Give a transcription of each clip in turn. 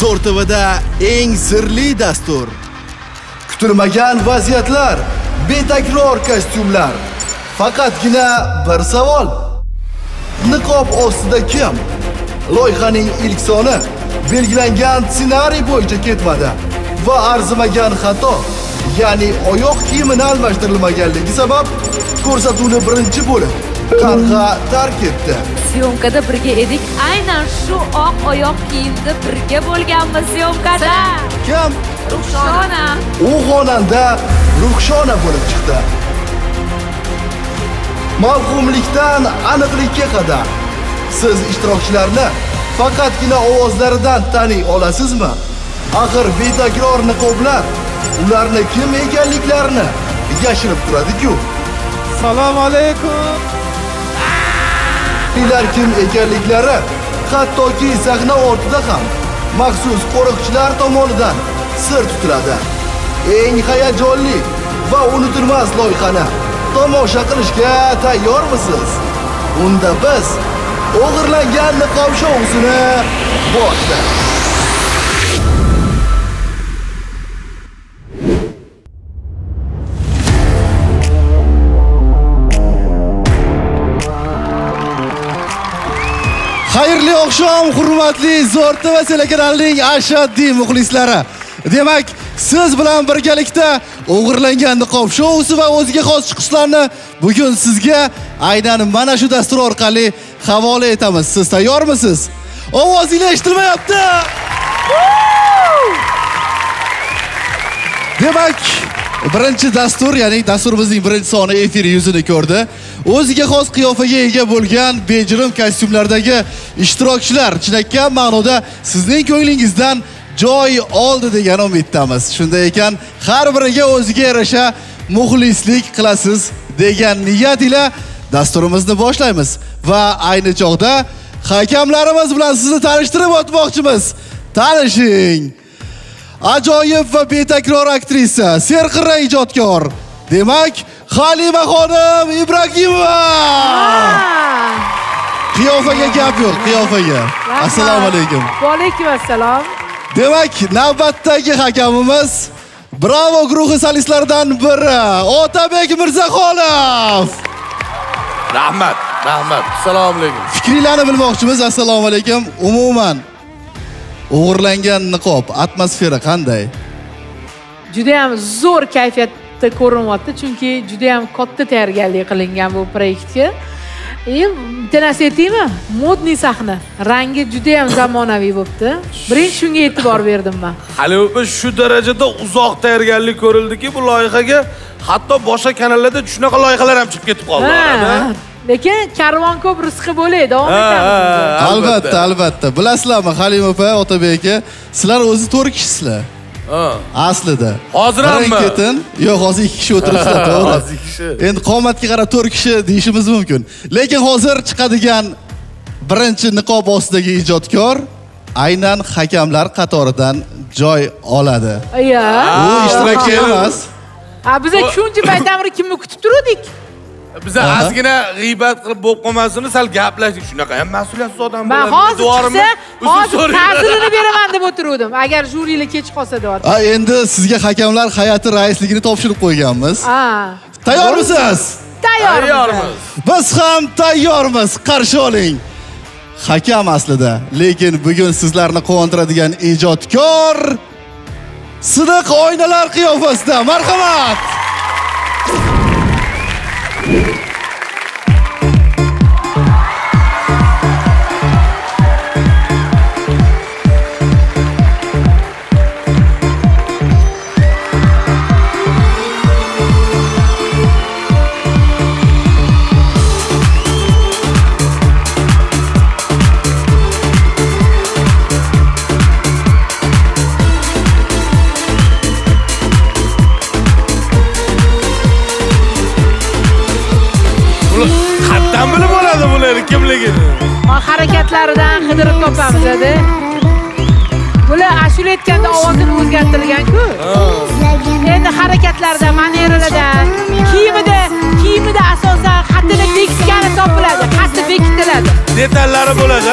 ZO'R TV'da eng sirli dastur. Kutilmagan vaziyatlar, betakror kostyumlar. Faqatgina bir savol. Niqob ostida kim? Loyihaning ilk soni belgilangan ssenariy bo'yicha ketmadi va arzimagan xato, ya'ni oyoq kiyimini almashtirilmaganligi sabab ko'rsatuvni birinchi bo'lib qarg'a tark etdi. Syomkada birga edik. Aynan shu oq oyoq kiyimda birga bo'lganmiz syomkada. Kim? Ruxshona. U xonanda Ruxshona bo'lib chiqdi. Mavhumlikdan aniqlikka qadar siz ishtirokchilarni faqatgina ovozlaridan taniy olasizmi? Axir betakror niqoblar ularni kim ekanliklarini yashirib turadi-ku. Assalomu alaykum. Ular kim ekanliklari hattoki sahna ortida ham maxsus qo'riqchilar tomonidan sir tutiladi. Eng hayajonli va unutilmas loyihani tomosha qilishga tayyormisiz? Unda biz O'g'irlangan Niqob shousini boshladik. Xayrli oqshom, hurmatli ZO'R TV telekanalining ashaddiy muxlislari. Demak, siz bilan birgalikda O'g'irlangan Niqob shousi va o'ziga xos chiqishlarni bugun sizga aynan mana shu dastur orqali havola etamiz. Siz tayyormisiz? Ovozingiz eshitilmayapti. Demak, birinchi dastur, ya'ni dasturimizning birinchi soni efir yuzini ko'rdi. O'ziga xos qiyofaga ega bo'lgan bejirim kostyumlardagi ishtirokchilar chinakam ma'noda sizning ko'nglingizdan joy oldi degan umiddamiz. Shunday ekan, har biriga o'ziga yarasha muxlislik qilasiz degan niyat ila dasturimizni boshlaymiz va ayni chog'da hakamlarimiz bilan sizni tanishtirib o'tmoqchimiz. Tanishing. Ajoyib va betakror aktrisa, serqirra ijodkor. Demak, Xalima xonim Ibrohimova. Qiyofaga gap yo'q, qiyofaga. Assalomu alaykum. Va alaykum assalom. Demak, navbatdagi hakamimiz Bravo guruhi solistlaridan biri, Otabek Mirzaxolilov. Rahmat, rahmat. Assalomu alaykum. Fikringizni bilmoqchimiz. Assalomu alaykum. Umuman O'g'irlangan niqob atmosfera qanday? Juda ham zo'r kayfiyatda ko'rinyapti, chunki juda ham katta tayyorgarlik qilingan bu proyektga. Tanasi aytaymi? Modniy sahna, rangi juda ham zamonaviy bo'pti. Birinchi shunga e'tibor berdim men. Hali o'pish shu darajada uzoq tayyorgarlik ko'rildiki, bu loyihaga hatto boshqa kanallarda shunaqa loyihalar ham chiqib ketib qoldi. Lekin karvon ko'p rizqi bo'ladi, davom etamiz. Albatta, albatta. Bilasizlarmi, Xalima opa, Otabek aka, sizlar o'zi 4 kishisilar. Aslida. Hozir ham ketin, yo'q, hozir 2 kishi o'tiribsizlar, to'g'ri? Hozir 2 kishi. Endi qomatga qarab 4 kishi deyishimiz mumkin. Lekin hozir chiqadigan birinchi niqob ostidagi ijodkor aynan hakamlar qatoridan joy oladi. Iya. Bu ishtirokchi emas. Biz shuncha paytdan beri kimni kutib turdik? Biz azgina g'iybat qilib bo'lib qolmasini sal gaplashdik. Shunaqa ham mas'uliyatsiz odam bo'ladi. Hozir ta'zirini beraman deb o'tirdim. Agar jurilar kech qolsa deydi. Endi sizga hakamlar hay'ati raisligini topshirib qo'yganmiz. Tayyormisiz? Tayyormiz. Biz ham tayyormiz. Qarshi oling. Hakam aslida, lekin bugun sizlarni quvontiradigan ijodkor Sidiq oynalar qiyofasida. Marhamat. Harakatlaridan qidirib topamiz edi. Bular ashula aytganda ovozini o'zgartirgan-ku. Endi harakatlarida, maneralarda, kiyimida asosan qattini bekitgani topiladi, qatti bekitiladi. Detallari bo'ladi.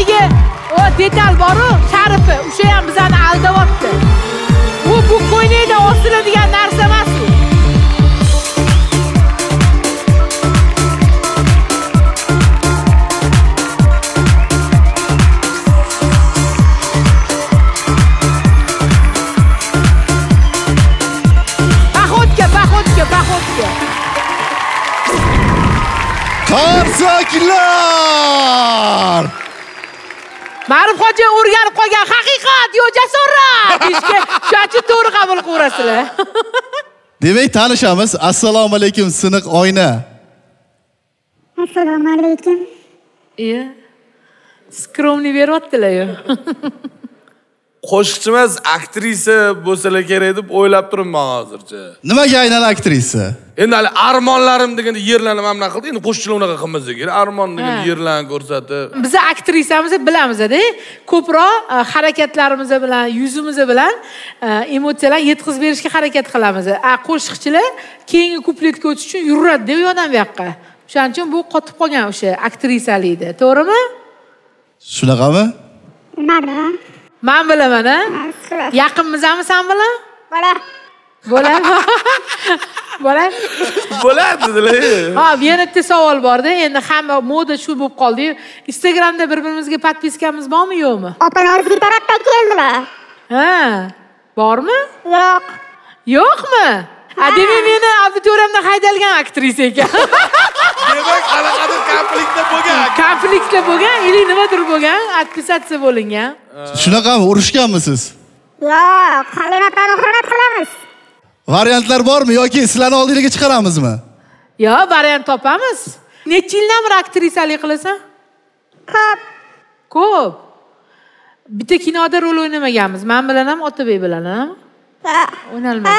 atigi o detal boru sharifi o'sha ham bizani aldayapti. U bu qo'ynida osiladigan narsa emas. Tarzaklar! Ma'rifxonga o'rganib qolgan haqiqat yo jasorat deyishga shuncha to'g'ri qabul qilasizlar. Demak, tanishamiz. Assalomu alaykum, siniq oyna. Assalomu alaykum. Iya. Skromni beryaptilar-yu. Qo'shiqchimiz aktrisa bo'lsa kerak deb o'ylab turibman hozircha. Nimaga aynan aktrisa? Endi hali armonlarim deganda yerlarni mana qildi. Endi qo'shiqchilar unaqa qilmasa kerak. Armon deganda yerlarni ko'rsatib. Biz aktrisamizga bilamiz-da, ko'proq harakatlarimiz bilan, yuzimiz bilan emotsiyalar yetkazib berishga harakat qilamiz. Qo'shiqchilar keyingi kupletga o'tish uchun yuradi deb yo'dan bu yoqqa. O'shaning uchun bu qotib qolgan o'sha aktrisalikda, to'g'rimi? Shunaqami? Mana. Men bilaman, ha? Yaqinmizmi sen bilan? Bola. Bola. Bola. Bo'ladi-da. Ha, yana bitta savol bor-da. Endi hamma moda shu bo'lib qoldi. Instagramda bir-birimizga podpiskamiz bormi, yo'qmi? Ota-onalar bir tarafdan keldilar. Ha. Bormi? Yo'q. Yo'qmi? Demak, meni auditoriyamdan haydalgan aktrisa ekan. Demak, qanaqadir konfliktda bo'lgan. Konfliktda bo'lgan, ilik nimadir bo'lgan, atpisatsiya bo'lingan. Shunaqami, urushganmisiz? Yo'q, qonunlarni hurmat qilamiz. Variantlar bormi yoki sizlarni oldingizga chiqaramizmi? Yo'q, variant topamiz. Necha yildan beri aktrisalik qilasan? Ko'p. Ko'p. Bitta kinoda rol o'ynamaganmiz. Men bilan ham, Otabek bilan ham. O'ynalmagan.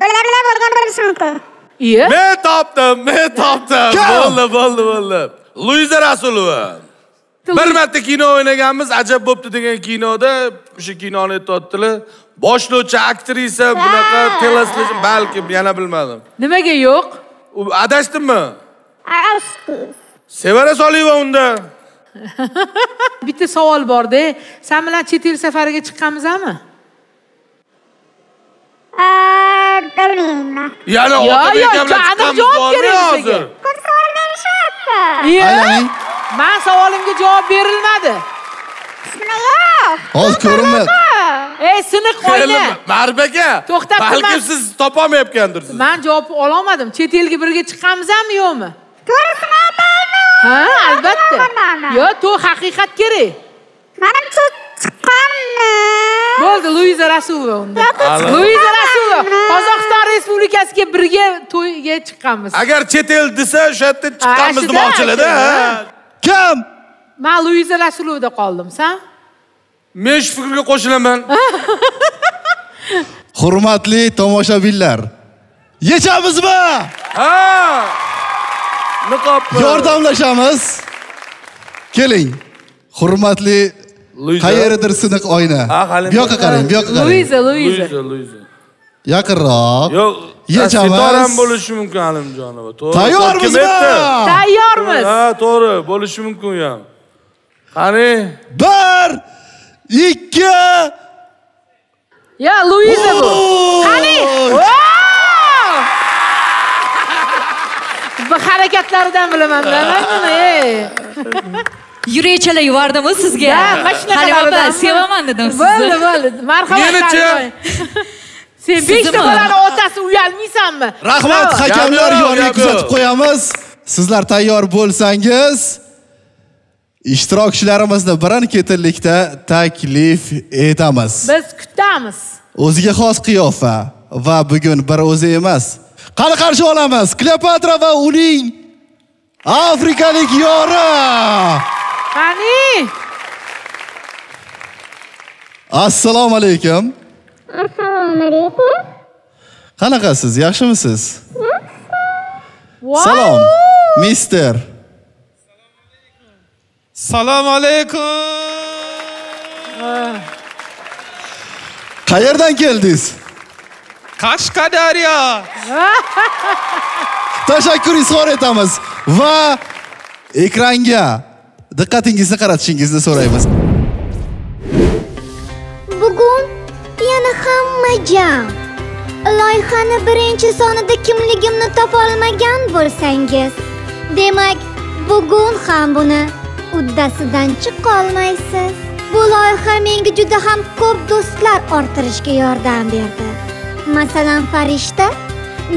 Bolalar bo'lgan bo'lishi mumkin. Iya. Men topdim. Bo'ldi. Luiza Rasulova. Bir marta kino o'ynaganmiz, ajab bo'pti degan kinoda o'sha kinoni aytdilar. Boshlovchi aktrisa bunaqa telesli balki yana bilmadim. Nimaga yo'q? U adashdimmi? Sevara Soliyeva unda. Bitta savol bor-da. Sen bilan chet el safariga chiqqanmizmi? Bilmayman. Yana Otabekdan chiqqanmiz bormi hozir? Ko'p savol berishyapti. Aylanay. Men savolimga javob berilmadi. Bismillah. Hozir ko'rinmadi. Siniq qo'yna. Marbaka. Balki siz topa olmayotgandirsiz. Men javob ola olmadim. Chet elga birga chiqqanmizmi yo'qmi? To'g'risini aytaymi? Ha, albatta. Yo, to'g'ri haqiqat kerak. Menimcha chiqqanmiz. Bo'ldi, Luiza Rasulova unda. Luiza Rasulova Qozog'iston Respublikasiga birga to'yga chiqqanmiz. Agar chet el desa, o'sha yerda chiqqanmiz demoqchilar-da. Kim? Men Luiza Rasulovda qoldim, sen? Men shu fikrga qo'shilaman. Hurmatli tomoshabinlar, yechamizmi? Ha! Niqob. Yordamlashamiz. Keling. Hurmatli qayerdir siniq oyna. Bu yoqqa qarang, bu yoqqa qarang. Luiza. Yaqinroq. Yo'q, sitoram bo'lishi mumkin Alimjonova. To'g'ri. Tayyormizmi? Tayyormiz. Ha, to'g'ri, bo'lishi mumkin ham. Qani? 1 2 Ya, Luiza bu. Qani? Bu harakatlaridan bilaman. Yurakchalar yuvardimi sizga? Ha, mashina qildim. Sevaman dedim sizni. Bo'ldi. Marhamat. Meni-chi? Sen 5 ta bolaning otasi uyalmaysanmi? Rahmat, hakamlar yoniga kuzatib qo'yamiz. Sizlar tayyor bo'lsangiz, ishtirokchilarimizni birin-ketinlikda taklif etamiz. Biz kutamiz. O'ziga xos qiyofa va bugun bir o'zi emas. Qani qarshi olamiz. Kleopatra va uning afrikalik yori. Qani. Assalomu alaykum. Assalomu alaykum. Qanaqasiz? Yaxshimisiz? Salom, mister. Assalomu alaykum. Qayerdan keldingiz? Qashqadaryo. Tashakkur izhor etamiz va ekranga diqqatingizni qaratishingizni so'raymiz. Bugun yana hamma jam. Loyihani birinchi sonida kimligimni topa olmagan bo'lsangiz, demak, bugun ham buni uddasidan chiqa olmaysiz. Bu loyiha menga juda ham ko'p do'stlar orttirishga yordam berdi. Masalan, Farishta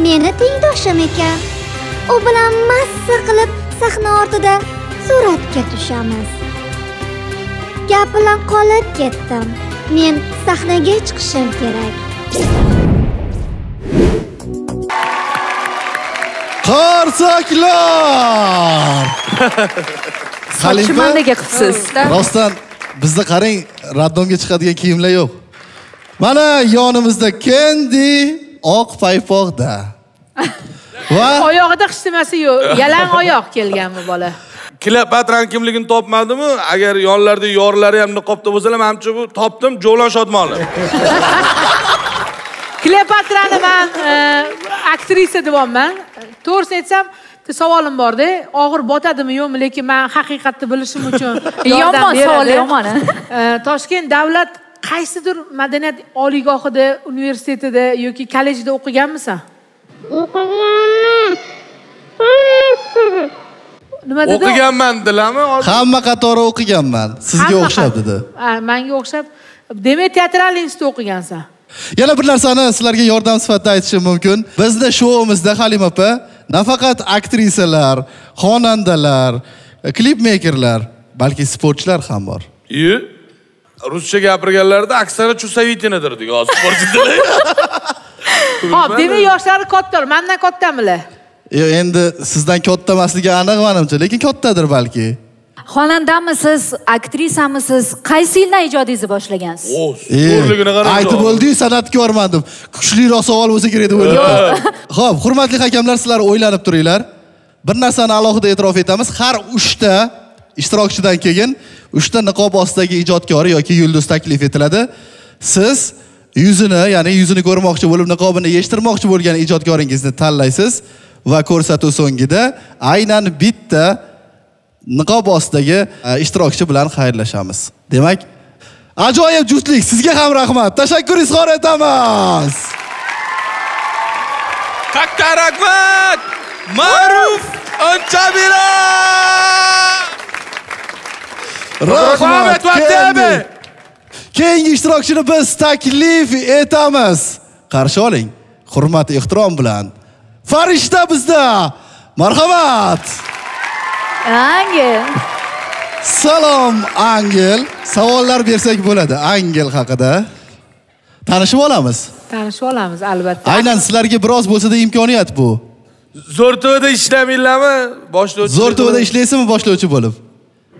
meni tengdoshim ekan. U bilan massa qilib sahna ortida suratga tushamiz. Gap bilan qolib ketdim. Men sahnaga chiqishim kerak. Qarsaklar! Xalimandaga qilibsiz. Rostdan bizni qarang, raddomga chiqadigan kiyimlar yo'q. Mana yonimizda Kendi oq paypoqda. Va oyog'ida qishtimasi yo'q. Yalang oyoq kelgan bu bola. Kleopatra kimligini topmadimmi? Agar yonlarda yorlari ham niqobda bo'lsalar, menimcha bu topdim, Jolon Shodmonov. Kleopatrani men aktrisa devonman. To'g'risini aytsam, savolim bor-da, og'ir botadimi yo'qmi, lekin men haqiqatni bilishim uchun yomon savol, yomon. Toshkent davlat qaysidir madaniyat oliygohida, universitetida yoki kollejda o'qiganmisan? O'qiganman. Nima dedi? O'qiganman dilami? Hamma qatori o'qiganman. Sizga o'xshab dedi. Ha, menga o'xshab. Demak, teatral institutda o'qigansan. Yana bir narsani sizlarga yordam sifatida aytishim mumkin. Bizda shouimizda Xalima opa nafaqat aktrisalar, xonandalar, klipmeykerlar, balki sportchilar ham bor. Yo. Ruscha gapirganlarda aksari chusavitinidir degan sportchi dili. Xo'p, demak yoshlari katta, mendan kattamilar. Yo, endi sizdan katta emasligi aniq menimcha, lekin kattadir balki. Xonandamisiz, aktrisamisiz, qaysi yildan ijodingizni boshlagansiz? O'rligini qarang. Aytib bo'ldi-yu, san'atkorman deb. Kuchliroq savol bo'lsa kerak deb o'yladim. Xo'p, hurmatli hakamlar, sizlar o'ylanib turinglar. Bir narsani alohida e'tirof etamiz. Har 3 ta ishtirokchidan keyin 3 ta niqob ostidagi ijodkori yoki yulduz taklif etiladi. Siz yuzini, ya'ni yuzini ko'rmoqchi bo'lib, niqobini yechtirmoqchi bo'lgan ijodkoringizni tanlaysiz. Va ko'rsatuv so'ngida aynan bitta niqob ostidagi ishtirokchi bilan xayrlashamiz. Demak, ajoyib juftlik, sizga ham rahmat. Tashakkur izhor etamiz. Katta rahmat! Ma'ruf Anjabila! Rahmat va tabe! Keyingi ishtirokchini biz taklif etamiz. Qarshi oling, hurmat, ehtirom bilan. Farishta bizda. Marhamat. Angel. Salom Angel. Savollar bersak bo'ladi Angel haqida. Tanishib olamiz. Tanishib olamiz albatta. Aynan sizlarga biroz bo'lsa-da imkoniyat bu. ZO'R TV'da ishlamaylarmi? Boshlovchi. ZO'R TV'da ishlaysizmi boshlovchi bo'lib?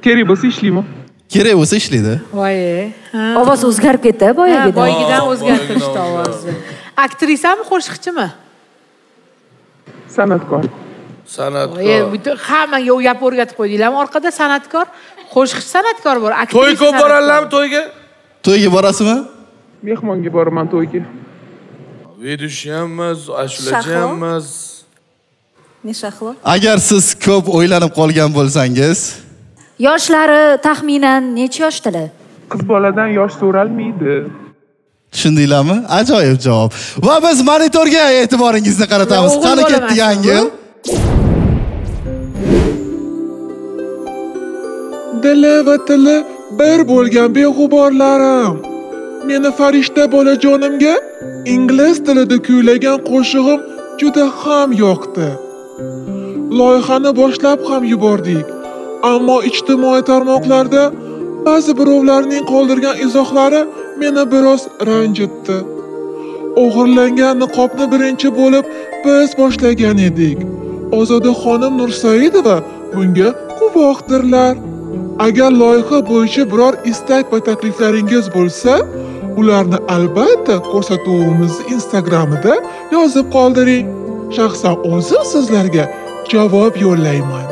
Kerak bo'lsa ishlaymi? Kerak bo'lsa ishlaydi. Voy. Ovoz o'zgarib ketdi, boyagidan. Boyagidan o'zgartirishdi ovozni. Aktrisami, qo'shiqchimi? San'atkor. San'atkor. Hammaga u gap o'rgatib qo'ydinglarmi orqada san'atkor, qo'shiqchi san'atkor bor. To'y ko'p boradilarmi to'yga? To'yga borasizmi? Mehmonga boraman to'yga. Vedushiyamiz, ashulachiyamiz. Nishaqlo. Agar siz ko'p o'ylanib qolgan bo'lsangiz, yoshlari taxminan necha yoshdalar? Qiz boladan yosh so'ralmaydi. Tushundinglarmi? Ajoyib javob. Va biz monitorga e'tiboringizni qaratamiz. Qani ketdi Angel? Dili va tili bir bo'lgan beg'uborlarim. Meni Farishta bolajonimga ingliz tilida kuylagan qo'shig'im juda ham yoqdi. Loyihani boshlab ham yubordik, ammo ijtimoiy tarmoqlarda ba'zi birovlarning qoldirgan izohlari meni biroz ranjitdi. O'g'irlangan niqobni birinchi bo'lib biz boshlagan edik. Ozoda xonim Nursaidova bunga guvohdirlar. Agar loyiha bo'yicha biror istak va takliflaringiz bo'lsa, ularni albatta ko'rsatuvimiz Instagramida yozib qoldiring. Shaxsan o'zim sizlarga javob yo'llayman.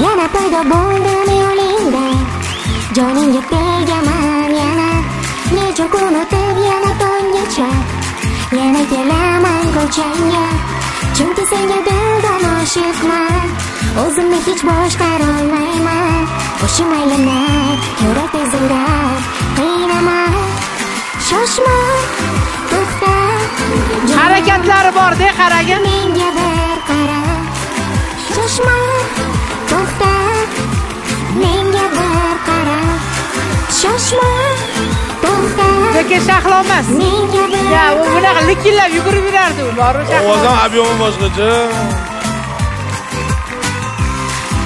Yana paydo bo'ldim yo'lingda, jonimga tegman yana. Necha kun o'tib yana tonggacha, yana kelaman ko'changga. Chunki senga dildan oshiqman, o'zimni hech boshqara olmayman. Boshim aylanar, yurak ezilib, qiynama, shoshma, to'xta. Harakatlari bor-da, qaragin. Menga bir qara, shoshma, to'xta. Menga bir qara, shoshma, to'xta. Lekin saqlanmas. Ya, u bunaqa likillab yugurib yurardi u. Ovozdan obyomi boshqacha.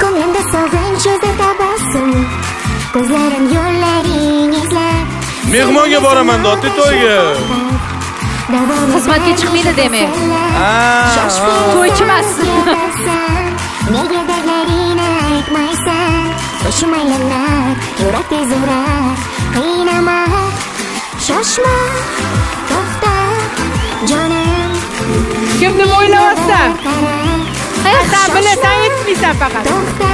Ko'nglimda sog'inch o'zi tabassum, ko'zlarim yo'llaring izlab. Mehmonga boraman dotdi to'yga. Xizmatga chiqmaydi demak. To'y chiqmas. Nega dardlarini aytmaysan? Shoshmaylar, yurak tez urar, qiynama, shoshma, to'xta, jonim. Kimni o'ylayapsan? Hayotda bilasan, aytmaysan faqat. To'xta,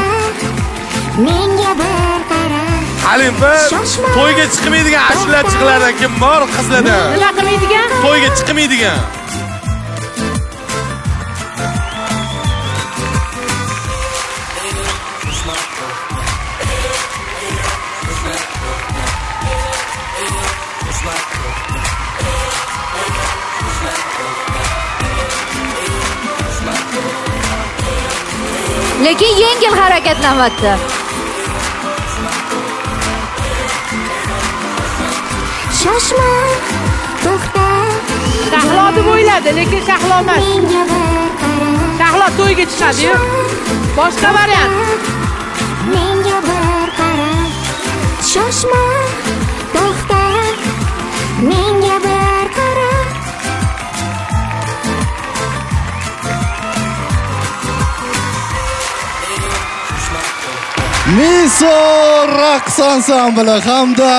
menga bir qara. Halim to'yga chiqmaydigan ashulachilardan kim bor qizlardan? Nima qilmaydigan? To'yga chiqmaydigan. Lekin yengil harakatlanmoqda. Shoshma, to'xta. Sahlo deb o'yladi, lekin sahlo emas. Sahlo to'yga chiqadi-yu. Boshqa variant. Menga bir qara. Shoshma, to'xta. Menga bir qara. Miso raqsansan bilan hamda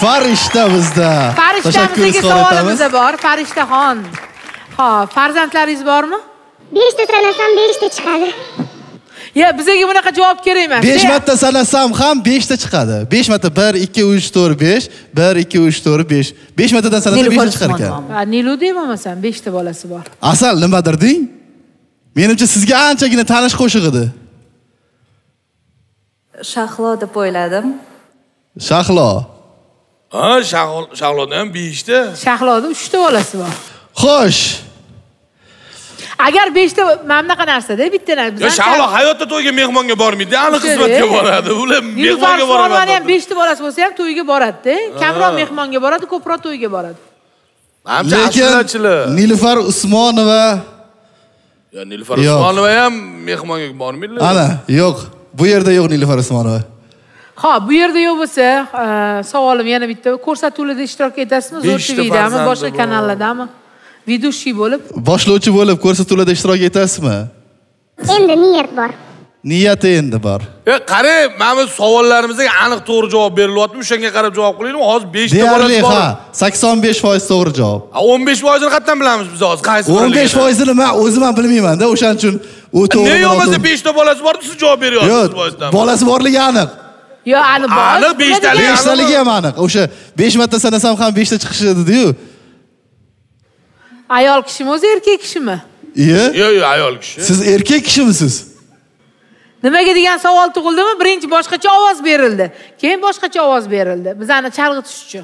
Farishta bizda. Farishtamizdagi savolimiz bor. Farishtaxon. Xo'p, farzandlaringiz bormi? 5 ta sanasam 5 ta chiqadi. Ya, bizga bunaqa javob kerak emas. 5 marta sanasam ham 5 ta chiqadi. 5 marta 1 2 3 4 5, 1 2 3 4 5. 5 martadan sanasa 5 ta chiqar ekan. Ha, Nilu deymasan, 5 ta bolasi bor. Asal nimadir ding? Menimcha sizga anchagina tanish qo'shiq edi. Shahlo deb o'yladim. Shahlo. Ha, Shahlodan 5 ta. Shahloda 3 ta bolasi bor. Xo'sh. Agar 5 ta mamnaqa narsa-da, bitta narsa bizdan. Shahlo hayotda to'yga mehmonga bormaydi, aniq xizmatga boradi. Ular mehmonga boradi. Nilufar ham 5 ta bolasi bo'lsa ham to'yga boradi-da. Kamroq mehmonga boradi, ko'proq to'yga boradi. Lekin Nilufar Usmonova yo, Nilufar Usmonova ham mehmonga bormaydi. Ana, yo'q. Bu yerda yo'q Nilufar Usmonova. Ha, bu yerda yo'q bo'lsa, savolim yana bitta. Ko'rsatuvlarda ishtirok etasizmi? ZO'R TV'dami, boshqa kanallardami? Videochi bo'lib, boshlovchi bo'lib ko'rsatuvlarda ishtirok etasizmi? Endi niyat bor. Niyati endi bor. Qarang, mana bu savollarimizga aniq to'g'ri javob berilyapti. O'shanga qarab javob qilaylikmi? Hozir 5 ta bolasi bor. Ha, 85% to'g'ri javob. 15%ni qatdan bilamiz biz hozir. Qaysi bo'ladi? 15%ni men o'zim ham bilmayman-da, o'shaning uchun u to'g'ri. Ne yo'masa 5 ta bolasi bor, siz javob beryapsiz. Bolasi borligi aniq. Yo, aniq bor. Aniq 5 ta. 5 taligi ham aniq. O'sha 5 marta sanasam ham 5 ta chiqishi edi-ku. Ayol kishimi o'zi, erkak kishimi? Yo'q, ayol kishi. Siz erkak kishimisiz? Nimaga degan savol tug'ildimi? Birinchi boshqacha ovoz berildi, keyin boshqacha ovoz berildi. Bizani chalg'itish uchun.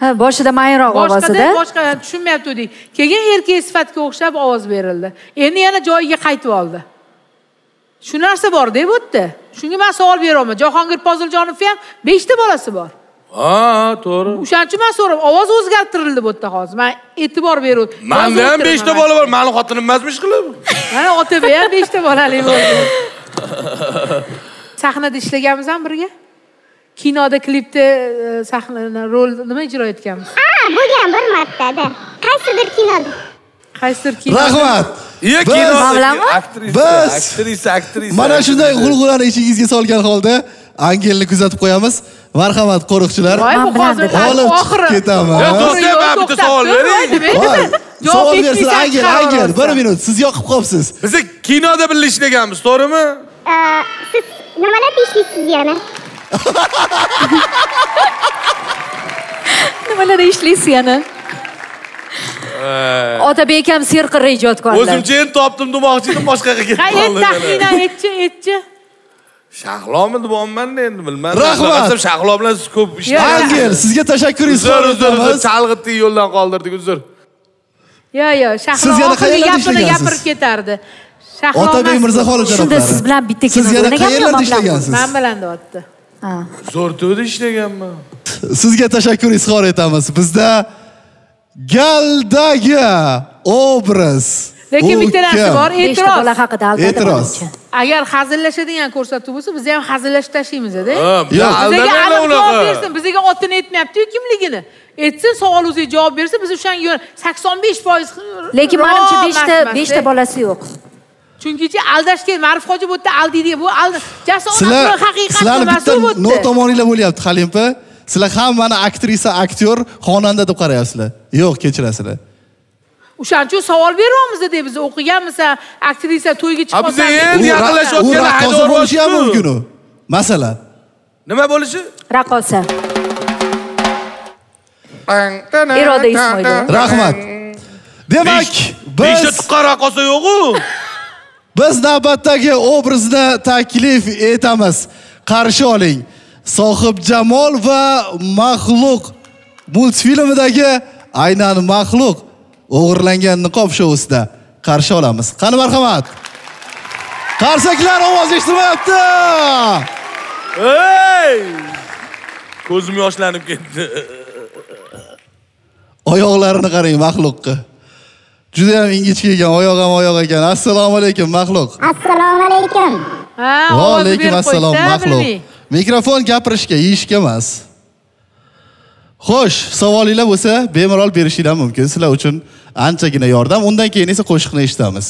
Ha, boshida mayroq ovozida. Boshqa tushunmayapdik. Keyin erkak sifatga o'xshab ovoz berildi. Endi yana joyiga qaytib oldi. Shu narsa bor-da bu yerda. Shunga men savol beraman. Jahongir Poziljonov ham 5 ta bolasi bor. Ha, to'g'ri. O'shancha men so'rab, ovoz o'zgartirildi bu yerda hozir. Men e'tibor berdim. Menda ham 5 ta bola bor. Meni xotinim emasmi ish qilib? Mana Otabek ham 5 ta bolali bo'ldi. Sahnada ishlaganmiz ham birga. Kinoda klipda sahnani rol nima ijro etganmiz? Ha, bo'lgan bir martada. Qaysidir kinoda. Qaysidir kinoda. Rahmat. Aktrisa. Mana shunday g'ulg'ulani ichingizga solgan holda angelni kuzatib qo'yamiz. Marhamat qo'riqchilar. Olib chiqib ketaman. Yo, do'stlar, men bitta savol beraman. Savol bersin, angel. 1 minut. Siz yoqib qopsiz. Biz kinoda birga ishlaganmiz, to'g'rimi? siz nimalarni ishlaysiz yana? Nimalarni ishlaysiz yana? Otabek ham serqir ijodkorlar. O'zimcha endi topdim demoqchi edim, boshqaga ketib qoldi. Qayerda taxminan etchi? Shahlomi bo'lmanda endi bilmadim. Rahmat. Shahlo bilan siz ko'p ishlaysiz. Sizga teşekkür izhor etamiz. Chalg'itdik, yo'ldan qoldirdik, uzr. Yo, Shahlo. Siz yana qayerda ishlaysiz? Gapirib ketardi. Shahlo. Otabek Mirzaxolilov janoblari. Siz bilan bitta kino o'ynagansiz. Men bilan o'tdi. Ha. ZO'R TV'da ishlaganman. Sizga teşekkür izhor etamiz. Bizda galdagi obraz. Lekin bitta narsa bor, e'tiroz. Agar hazillashadigan ko'rsatuv bo'lsa, biz ham hazillashib tashlaymiz-da. Yo'q, bizga aniqroq bersin, bizga otini aytmayapti-ku kimligini. Aytsin, savol o'ziga javob bersa, biz o'shan 85%. Lekin menimcha 5ta bolasi yo'q. Chunkichi aldashgan Ma'ruf hoji bu yerda aldiydi, bu jasorat haqiqatni mas'ul bo'ldi. Sizlar notomoninglar bo'lyapti, Xalimpa. Sizlar hammani aktrisa, aktyor, xonanda deb qarayapsizlar. Yo'q, kechirasizlar. O'shancha savol beryapmiz deb biz o'qiganmisan, aktrisa to'yga chiqib qolsa, endi yaqinlashayotgan raqqosa bo'lishi ham mumkin. Masalan, nima bo'lishi? Raqqosa. Iroda Ismoilova. Rahmat. Demak, biz tuqqan raqqosa yo'q-ku. Biz navbatdagi obrazni taklif etamiz. Qarshi oling. Sohib Jamol va Mahluq multfilmidagi aynan Mahluq O'g'irlangan niqob showsida qarshi olamiz. Qani marhamat. Qarsaklar ovoz eshitmayapti. Ey! Ko'zim yoshlanib ketdi. Oyoqlarini qarang Mahluqqa. Juda ham ingichka ekan, oyoq ham oyoq ekan. Assalomu alaykum Mahluq. Assalomu alaykum. Ha, va alaykum assalom Mahluq. Mikrofon gapirishga, yeyishga emas. Xo'sh, savolinglar bo'lsa, bemalol berishinglar mumkin. Sizlar uchun anchagina yordam. Undan keyin esa qo'shiqni eshitamiz.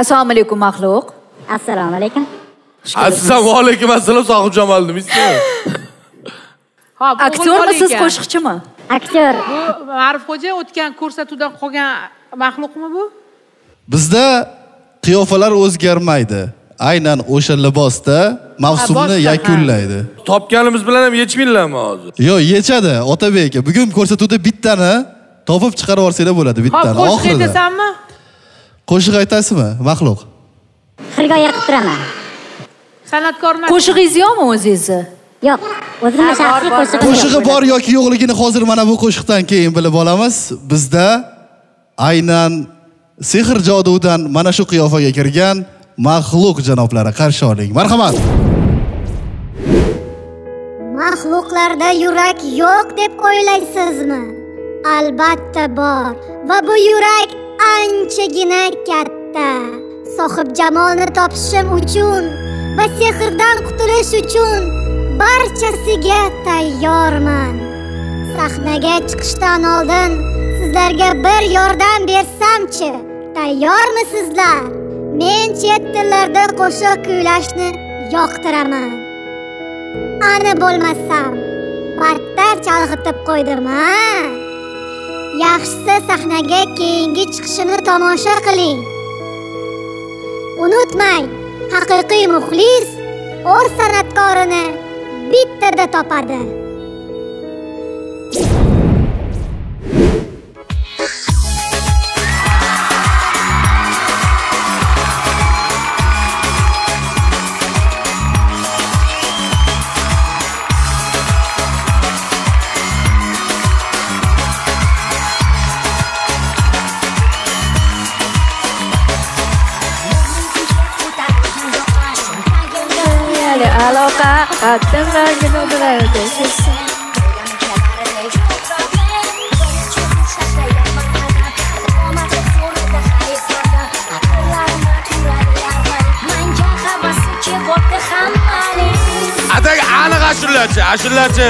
Assalomu alaykum Mahluq. Assalomu alaykum. Assalomu alaykum, assalom Sohibjon Maldimizmi? Ha, aktyormisiz, qo'shiqchimi? Aktyor. Bu Ma'rufxo'ja o'tgan ko'rsatuvdan qolgan Mahluqmi bu? Bizda qiyofalar o'zgarmaydi. Aynan o'sha libosda mavsumni yakunlaydi. Topganimiz bilan ham yechminglarmi hozir? Yo'q, yechadi Otabek aka. Bugun ko'rsatuvda bittani topib chiqarib olsanglar bo'ladi, bittani. Qo'shiq aytasanmi? Qo'shiq aytasizmi, Mahluq? Xirgoy qilib turaman. San'atkorman. Qo'shig'ingiz yo'qmi o'zingizni? Yo'q. O'zimga shaxsiy qo'shiq. Qo'shig'i bor yoki yo'qligini hozir mana bu qo'shiqdan keyin bilib olamiz. Bizda aynan sehr jodudan mana shu qiyofaga kirgan Mahluq janoblari qarshi oling. Marhamat. Mahluqlarda yurak yo'q deb o'ylaysizmi? Albatta bor. Va bu yurak anchagina katta. Sohibjamolni topishim uchun va sehrdan qutulish uchun barchasiga tayyorman. Sahnaga chiqishdan oldin sizlarga bir yordam bersam-chi, tayyormisizlar? Men chet tillarda qo'shiq kuylashni yoqtiraman. Ana bo'lmasam, battar chalg'itib qo'ydim-a. Yaxshisi sahnaga keyingi chiqishimni tomosha qiling. Unutmang, haqiqiy muxlis o'z san'atkorini bittada topadi. Attenzione non dovrei pensare. Atak ana g'ashirlarchi, ashirlarchi.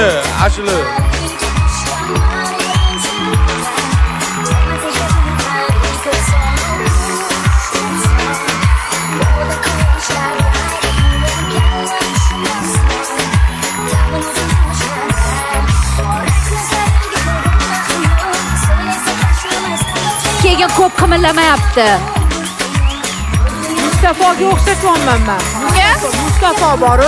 Ko'p qimillayapti. Mustafoga o'xshatmayman men. Nega? Mustafa barı.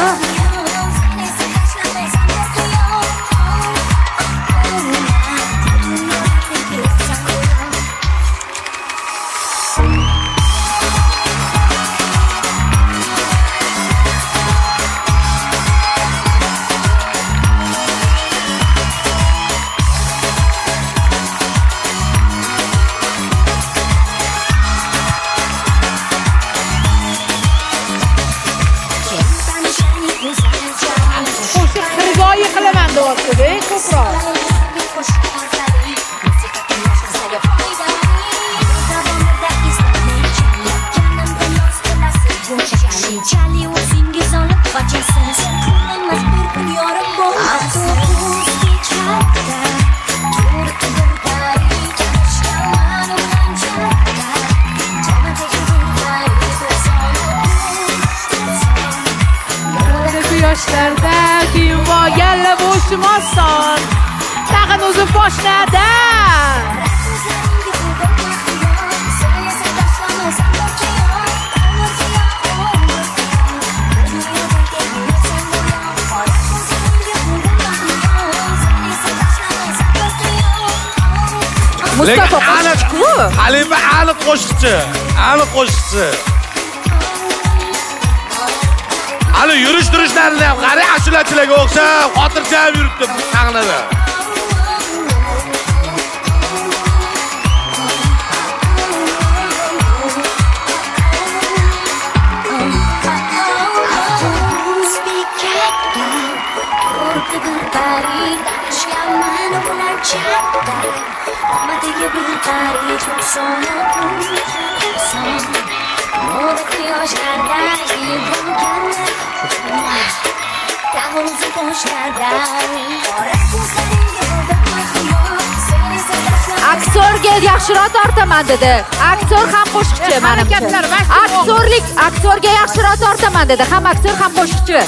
Mustafa qo'shiqchi. Xalima aniq qo'shiqchi. Aniq qo'shiqchi. Hali yurish turishlarini ham qari ashulachilarga o'xshab, xotirjam yuribdi bu sahnada. Aktyorga yaxshiroq tortaman dedi. Aktyor ham qo'shiqchi menimcha. Aktyorlik, aktyorga yaxshiroq tortaman dedi. Ham aktyor, ham qo'shiqchi.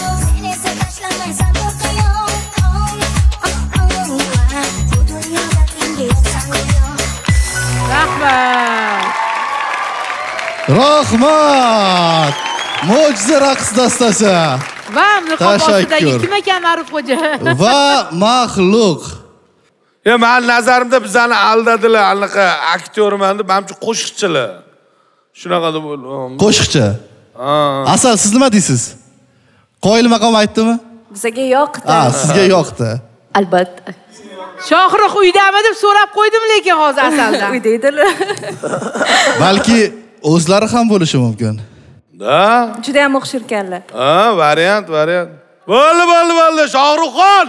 Rahmat. Mo'jiza raqs dastasi. Va niqob ostidagi kim ekan Ma'rufxo'ja? Va mahluq. Ya men nazarimda bizani aldadilar, anaqa aktyorman deb, menimcha qo'shiqchilar. Shunaqa deb qo'shiqchi. Asal siz nima deysiz? Qoyil maqom aytdimi? Bizga yoqdi. Sizga yoqdi. Albatta. Shohruh uydami deb so'rab qo'ydim, lekin hozir asaldan. Uyda edilar. Balki o'zlari ham bo'lishi mumkin. Da. Juda ham o'xshirkanlar. Variant. Bo'ldi. Shohruxxon.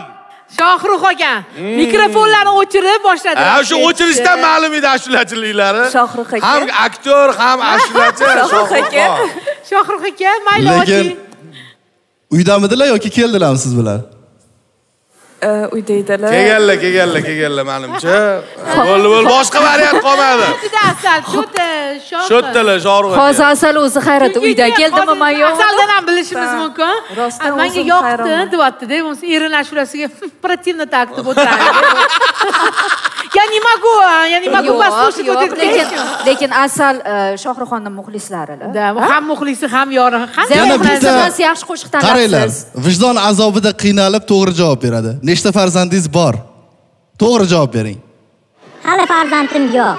Shohruh aka, mikrofonlarni o'chirib boshladi. Shu o'chirishdan ma'lum edi ashulachiliklar. Shohruh aka. Ham aktyor, ham ashulachi. Shohruh aka, mayli o'ting. Uydamidilar yoki keldilarmi siz bilan? Uyda edilar. Kelganlar menimcha. Bo'ldi, boshqa variant qolmadi. Asal, sho'ttalar, sho'rg'a. Hozir Asal o'zi hayrat uyda keldimi, men yo'q. Asaldan ham bilishimiz mumkin. Menga yoqdi, deyapti-da, bo'lsa erin ashulasiga protivno tak deb o'tiradi. Я не могу послушать вот это. Lekin Asal Shohruxonning muxlislarilar. Да, ham muxlisi, ham yori, ham. Yana bitta yaxshi qo'shiq tanlaysiz. Vijdon azobida qiynalib to'g'ri javob beradi. Nechta farzandingiz bor? To'g'ri javob bering. Hali farzandim yo'q.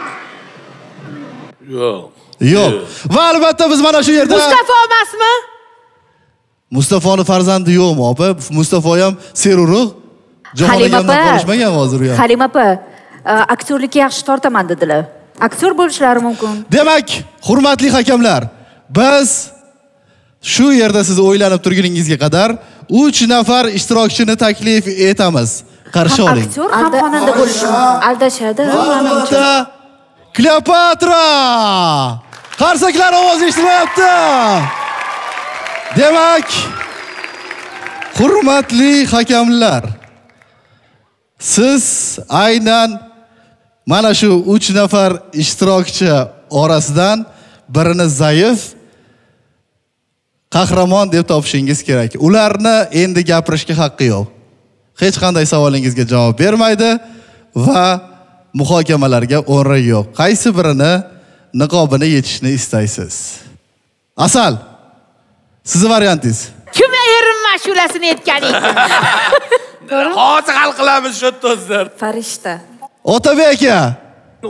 Yo'q. Va albatta biz mana shu yerda Mustafa emasmi? Mustafoning farzandi yo'qmi, opa? Mustafa ham serurug' jahonga ko'rishmagan hozir u ham. Xalima opa, aktyorlikka yaxshi tortaman dedilar. Aktyor bo'lishlari mumkin. Demak, hurmatli hakamlar, biz shu yerda siz o'ylanib turganingizga qadar 3 nafar ishtirokchini taklif etamiz. Qarshi oling. Aktyor ham xonanda bo'lishi mumkin. Aldashadi. Kleopatra! Qarsaklar ovoz eshitilyapti. Demak, hurmatli hakamlar, siz aynan mana shu 3 nafar ishtirokchi orasidan birini zaif qahramon deb topishingiz kerak. Ularni endi gapirishga haqqi yo'q. Hech qanday savolingizga javob bermaydi va muhokamalarga o'rin yo'q. Qaysi birini niqobini yechishni istaysiz? Asal, Sizni variantingiz. Kim erim mash'ulasini aytganing? Hozir hal qilamiz shu do'stlar. Farishta. Otabek aka.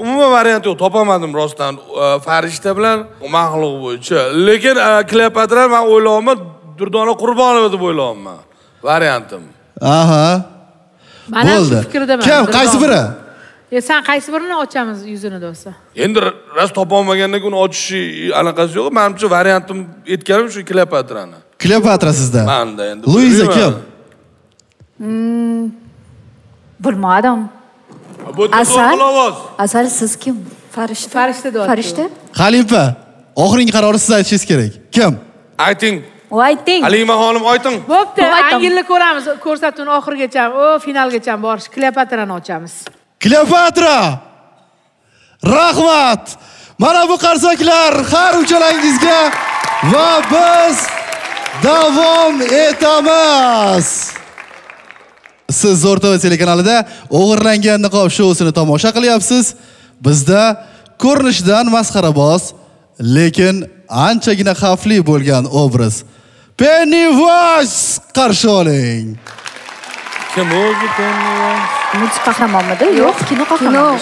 Umuman variant yo'q, topamadim rostdan. Farishta bilan mahluq bo'yicha. Lekin Kleopatra men o'ylayman, Durdona Qurbonova deb o'ylayman. Variantim. Aha. Mana shu fikrdaman. Kim, qaysi biri? Sen qaysi birini ochamiz yuzini do'stlar? Endi rast topa olmagandan uni ochishi anaqasi yo'q. Menimcha variantim aytganim shu Kleopatrani. Kleopatra sizda. Menda endi. Luiza kim? Bilmadim. Bu to'g'ri. Asal siz kim? Farishta. Farishta do'stlar. Farishta? Xalifa, oxirgi qarorni siz aytishingiz kerak. Kim? Ayting. Ayting. Xalima xonim ayting. Bo'pti, angilni ko'ramiz. Ko'rsatuvni oxirigacha, o finalgacha borish. Kleopatrani ochamiz. Kleopatra! Rahmat! Mana bu qarsaklar har uchalangizga va biz davom etamiz. Siz ZO'R TV telekanalida O'g'irlangan Niqob shousini tomosha qilyapsiz. Bizda ko'rinishdan masxaraboz, lekin anchagina xavfli bo'lgan obraz Pennywise qarshi oling. Kim o'zi Pennywise? Multi qahramonmidi? Yo'q, kino qahramoni.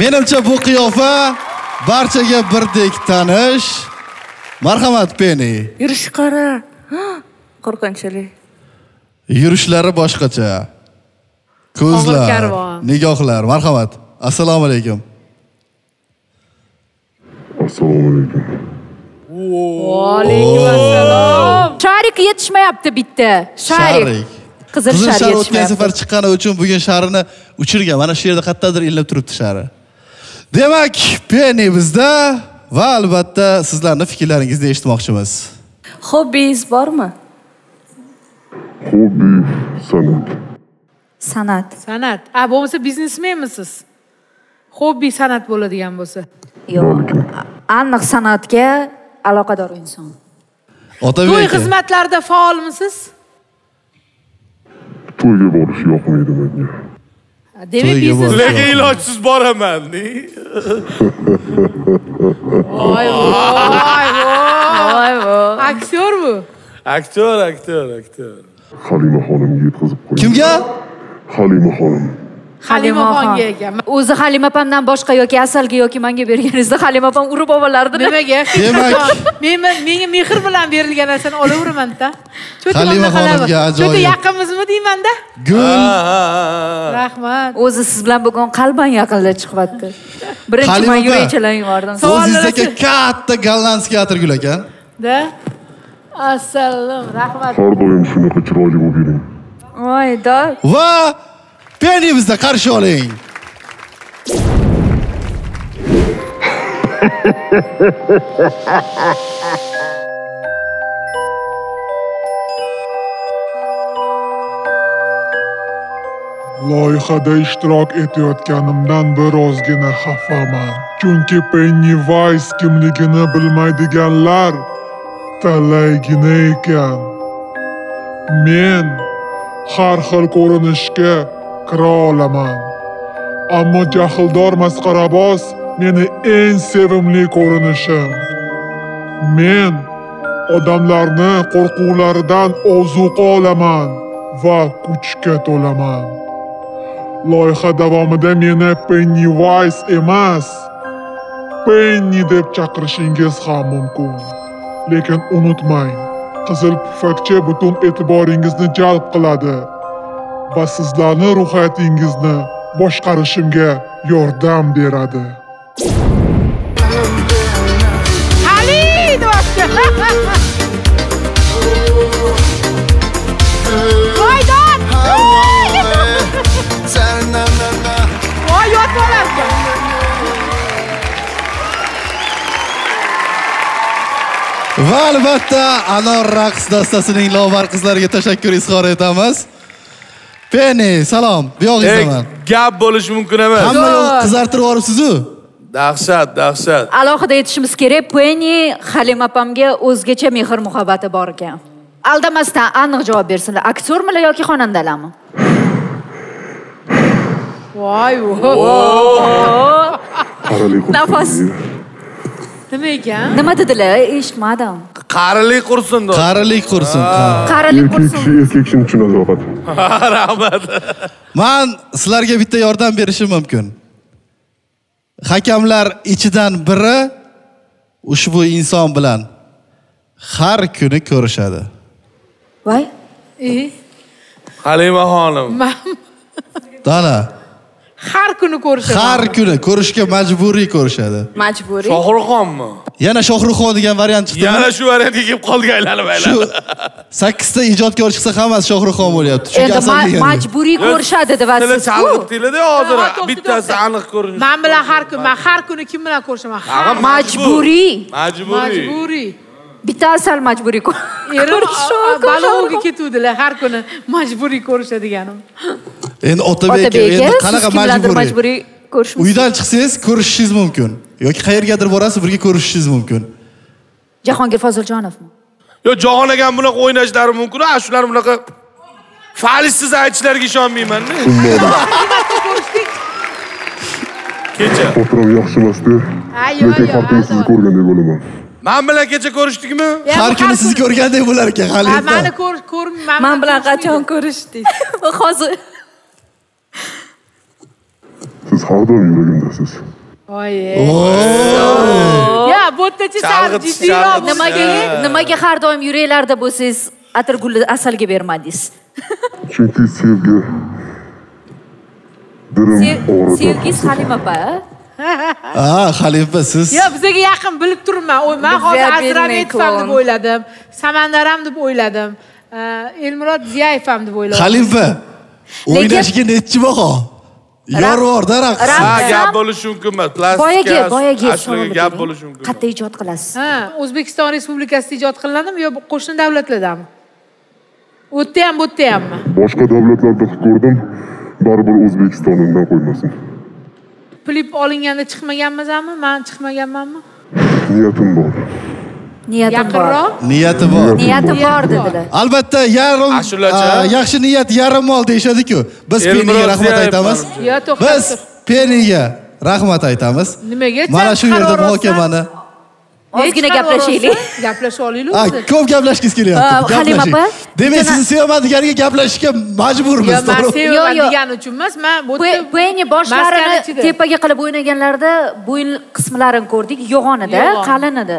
Menimcha bu qiyofa barchaga birdek tanish. Marhamat Penny. Yurishi qara. Qo'rqinchli. Yurishlari boshqacha. Ko'zlar, nigohlar. Marhamat. Assalomu alaykum. Assalomu alaykum. Va alaykum assalom. Sharik yetishmayapti bitta. Sharik. Qizil shar o'tgan safar chiqqani uchun bugun sharini uchirgan. Mana shu yerda qattadir illab turibdi shari. Demak, Penny bizda va albatta sizlarning fikrlaringizni eshitmoqchimiz. Hobbingiz bormi? Hobbi san'at. San'at. San'at. Bo'lmasa biznesmenmisiz? Hobbi san'at bo'ladigan bo'lsa. Yo'q. Aniq san'atga aloqador inson. Otabek. To'y xizmatlarida faolmisiz? To'yga borish yoqmaydi menga. Demak, biznes lekin ilojsiz boraman. Voy. Aktyor bu. Aktyor. Xalima xonimga yetkazib qo'ying. Kimga? Xalima xonim. Xalima xonga ekan. O'zi Xalima opamdan boshqa yoki Asalga yoki menga berganingizda Xalima opam urib ovolardi. Nimaga? Demak, menga mehr bilan berilgan narsani olaveraman-da. Xalima xonimga ajoyib. Juda yaqinmizmi deyman-da? Gul. Rahmat. O'zi siz bilan bugun qalban yaqinda chiqyapti. Birinchi men yuraychalang yordim. O'zingizdagi katta gollandskiy atir gul ekan-da. Assalom, rahmat. Har doim shunaqa chiroyli bo'lib yuring. Voy-da. Va Penimizda qarshi oling. Loyihada ishtirok etayotganimdan birozgina xafaman. Chunki Pennywise kimligini bilmaydiganlar talaygina ekan. Men har xil ko'rinishga kira olaman. Ammo jahldor masqaraboz meni eng sevimli ko'rinishim. Men odamlarni qo'rquvlaridan ozuqa olaman va kuchga to'laman. Loyiha davomida meni Pennywise emas, Penny deb chaqirishingiz ham mumkin. Lekin unutmang, qizil pufakcha butun e'tiboringizni jalb qiladi va sizlarning ruhiyatingizni boshqarishimga yordam beradi. Hali, do'stlar. Qo'ydan! Voy, yotvolar. Va albatta, Anor raqs dastasining lobar qizlariga tashakkur izhor etamiz. Penny, salom. Bu yo'g'izman. Gap bo'lishi mumkin emas. Hamma yo'q qizartirib yoribsiz-ku. Dahshat. Alohida aytishimiz kerak, Penny Xalima opamga o'zgacha mehr-muhabbati bor ekan. Aldamasdan aniq javob bersinlar. Aktyormi yoki xonandalarmi? Voy, nafas. Nima ekan? Nima dedilar? Eshitmadim. Qarilik qursin dedi. Qarilik qursin. Qarilik qursin. Erkak kishi tushunadi faqat. Rahmat. Men sizlarga bitta yordam berishim mumkin. Hakamlar ichidan biri ushbu inson bilan har kuni ko'rishadi. Voy. Xalima xonim. Dana. Har kuni ko'rishadi. Har kuni ko'rishga majburiy ko'rishadi. Majburiy. Shohruxxonmi? Yana Shohruxxon degan variant chiqdi. Yana shu variantga kelib qoldik aylanib aylanib. 8 ta ijodkor chiqsa hammasi Shohruxxon bo'lyapti. Chunki aslida majburiy ko'rishadi deb aytasiz. Chalg'itdinglar-da hozir bittasi aniq ko'rinadi. Men bilan har kun, men har kuni kim bilan ko'rishaman? Majburiy. Majburiy. Bitta asal majburiy ko'rishadi. Balog'iga ketuvdilar har kuni majburiy ko'rishadiganim. Endi Otabek endi qanaqa majburiy ko'rishmiz? Uydan chiqsangiz ko'rishingiz mumkin yoki qayergadir borasiz birga ko'rishingiz mumkin. Jahongir Foziljonovmi? Yo, Jahon aka bunaqa o'ynashlari mumkin, a shular bunaqa falsiz aytishlarga ishonmayman men. Kecha. O'tirib yaxshimasdi. Lekin xartingiz ko'rgandek bo'laman. Men bilan kecha ko'rishdikmi? Har kuni sizni ko'rgandek bo'lar ekan hali. Meni ko'rmayman. Men bilan qachon ko'rishdik? Hozir. Siz har doim yuragimdasiz. Oye. Ya, bu yerda sarjidiyroq. Nimaga har doim yuraklarda bo'lsangiz, atir gulni asalga bermadingiz? Chunki sevgi. Sevgi Xalima opa. Ah, Xalifa siz. Ya bizga yaqin bilib turman. O'y, men hozir Azramet ham deb o'yladim, Samandar ham deb o'yladim, Elmurod Ziyayev ham deb o'yladim. Xalifa. O'ynashga nechi baho? Yorvorda raqs. Ha, gap bo'lishi mumkin emas. Boyaga asliga gap bo'lishi mumkin. Qatta ijod qilasiz? Ha, O'zbekiston Respublikasida ijod qilinadimi yo qo'shni davlatlardanmi? U yerda ham, bu yerda hammi? Boshqa davlatlarda ko'rdim, baribir O'zbekistondan qo'ymasin. Klip olinganda chiqmaganmizmi? Men chiqmaganmanmi? Niyatim bor. Niyatim bor. Niyati bor. Niyati bor dedilar. Albatta, yarim yaxshi niyat yarim mol deyshadi-ku. Biz Peniga rahmat aytamiz. Biz Peniga rahmat aytamiz. Nimaga? Mana shu yerda muhokamani ozgina gaplashaylik. Gaplasha olaylik. Ha, ko'p gaplashgingiz kelyapti. Xalima opa. Demak, sizni sevmadiganga gaplashishga majburmiz, to'g'rimi? Yo'q, degani uchun emas. Men bu Peni boshlarini tepaga qilib o'ynaganlarida bo'yin qismlarini ko'rdik, yo'g'onida, qalinida,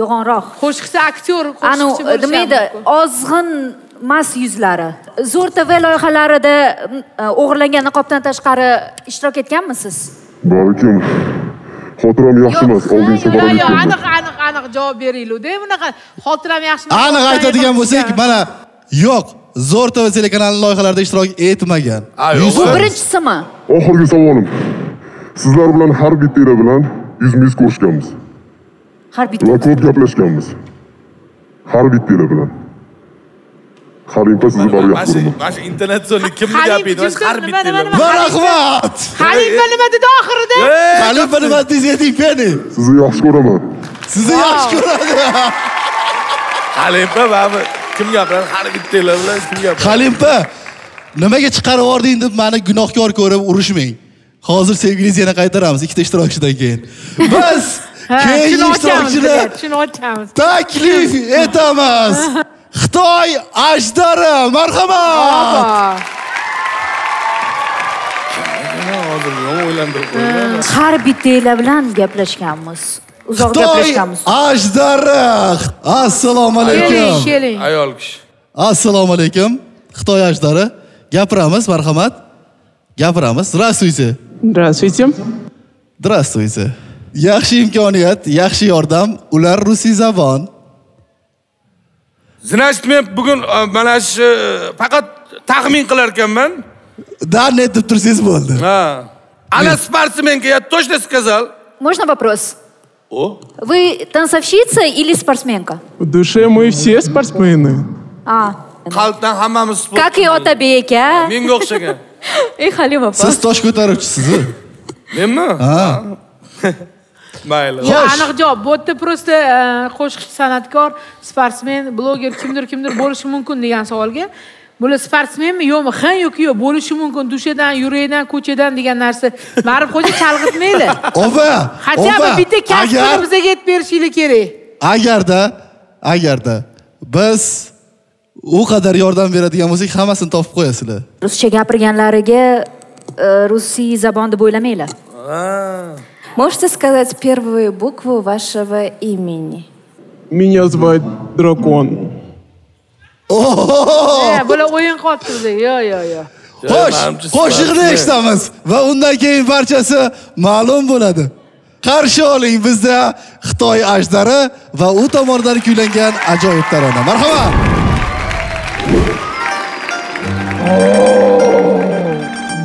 yo'g'onroq. Qo'shiqchi aktyor, qo'shiqchi bo'lsa, nima edi? Ozg'in mas yuzlari. ZO'R TV loyihalarida O'g'irlangan niqobdan tashqari ishtirok etganmisiz? Balkim. Xotiram yaxshi emas, oldin sabar etdim. Yo'q, aniq javob beringlar-da. Bunaqa xotiram yaxshi emas. Aniq aytadigan bo'lsak, mana yo'q, ZO'R TV telekanalining loyihalarida ishtirok etmagan. Bu birinchisimi? Oxirgi savolim. Sizlar bilan har bittira bilan yuzmiz ko'rishganmiz. Har bittira ko'p gaplashganmiz. Har bittira bilan. Xalifa sizni baryapti. Mana shu internatsional kimni gapini har bittani. Rahmat. Xalifa nima dedi oxirida? Xalifa nima dezingiz Peni? Sizni yaxshi ko'raman. Sizni yaxshi ko'raman. Xalifa baba kim gapiradi? Har bittalar bilan kim gapiradi? Xalifa nimaga chiqarib yording deb meni gunohkor ko'rib urishmang. Hozir sevgilingizni yana qaytaramiz ikkita ishtirokchidan keyin. Biz keyin ishtirokchilarni taklif etamiz. Xitoy ajdari, marhamat. Har bittanglar bilan gaplashganmiz. Uzoq gaplashganmiz. Xitoy ajdari. Assalomu alaykum. Ayol kishi. Assalomu alaykum. Xitoy ajdari. Gapiramiz, marhamat. Gapiramiz. Здравствуйте. Здравствуйте. Здравствуйте. Yaxshi imkoniyat, yaxshi yordam. Ular rusiy zavon. Значит, men bugun mana shu faqat taxmin qilar ekanman. Да, net deb tursangiz bo'ldi. Ha. Ana sportsmenka, я точно сказал. Можно вопрос? О. Вы танцовщица или спортсменка? В душе мы все спортсмены. А. Qalbdan hammamiz sport. Как и Otabek, а? Menga o'xshagan. Ey Xalima opa. Siz tosh ko'taruvchisiz-ku. Menmi? Ha. Mayli. Ya aniq javob. Bu yerda prosta qo'shiqchi, san'atkor, sportsmen, bloger kimdir bo'lishi mumkin degan savolga Bula sportsmenmi yo'qmi? Qan yoki yo'q, bo'lishi mumkin. Dushadan, yuragidan, ko'chadan degan narsa ma'rif xo'ja chalg'itmaydi. Opa. Hajaba bitta kasbimizga yetib berishingiz kerak. Agarda biz o kadar yordam beradigan bo'lsak, hammasini topib qo'yasizlar. Ruscha gapirganlariga rusiy zabonda bo'ylamaylar. Можете сказать первую букву вашего имени? Меня зовут Дракон. Böyle oyun koptu. Yo. Qo'shiqni eshitamiz va undan keyin barchasi ma'lum bo'ladi. Qarshi oling bizda Xitoy ajdari va u tomonidan kuylangan ajoyib tarona. Marhamat.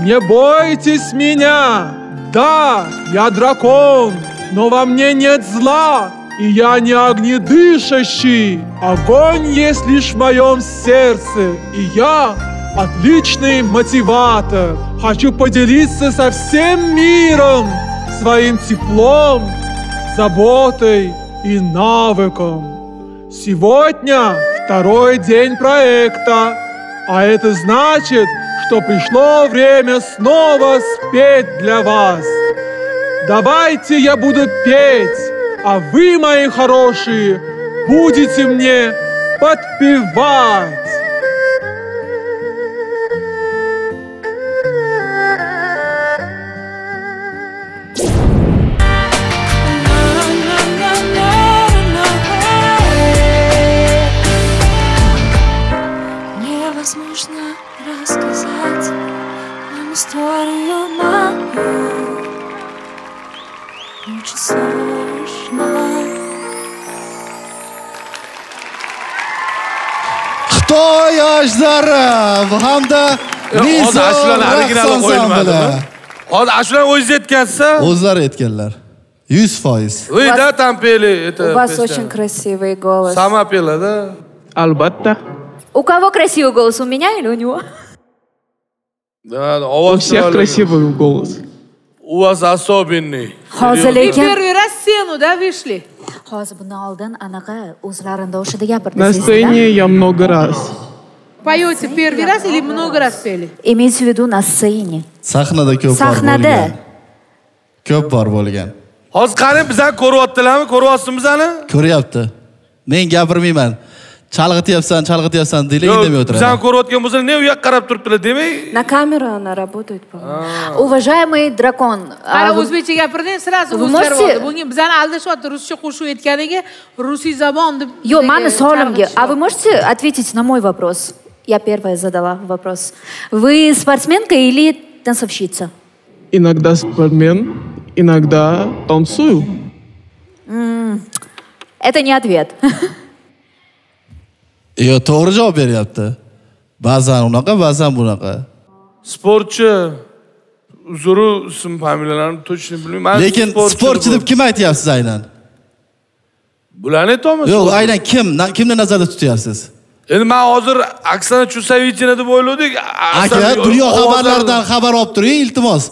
Не бойтесь меня. Да, я дракон, но во мне нет зла. И я не огнедышащий. Огонь есть лишь в моем сердце. И я отличный мотиватор. Хочу поделиться со всем миром своим теплом, заботой и навыком. Сегодня второй день проекта. А это значит, что пришло время снова спеть для вас. Давайте я буду петь. А вы, мои хорошие, будете мне подпевать. Невозможно рассказать вам историю мою. Очень сложно. Xitoy yoshlari hamda Luiza Rasulova. Hozir ashulani o'zingiz aytgansiz-a? O'zlari aytganlar. 100%. Вы да там пели это. У вас очень красивый голос. Сама пела, да? Albatta. У кого красивый голос? У меня или у него? Да, у всех красивый голос. У вас особенный. Hozir lekin первый раз сцену, да, вышли. Hozir bundan oldin anaqa o'zlarinda o'shida gapirdingiz. На сцене я много раз. Поёте первый раз или много раз пели? Имеется в виду на сцене. Sahnada ko'p bor. Sahnada ko'p bor bo'lgan. Hozir qarang, bizni ko'ryaptilarmi? Ko'ryapsiz bizani? Ko'ryapti. Men gapirmayman. Chalg'ityapsan deylik demay o'tiradi. Bizani ko'rayotgan bo'lsa, ne uyoqqa qarab turibdilar demay. Na kamera ona работает, по-моему. Уважаемый дракон. Qara o'zbekcha gapirding, sirasi o'zgarib oldi. Bunga bizani aldashyapti, ruscha qo'shuv aytganiga, rusiy zabon deb. Yo'q, meni savolimga. А вы можете ответить на мой вопрос? Я первая задала вопрос. Вы спортсменка или танцовщица? Иногда спортсмен, иногда танцую. Это не ответ. Yo, to'g'ri javob beryapti. Ba'zan unaqa, ba'zan bunaqa. Sportchi uzuri ism familiyalarini to'g'ri bilmayman. Lekin sportchi deb kim aytyapsiz aynan? Bularni aytolmaysiz. Yo'q, aynan kimni nazarda tutyapsiz? Endi men hozir Aksana Chusovitina deb o'yladik. Aka, dunyo xabarlaridan xabar olib turing, iltimos.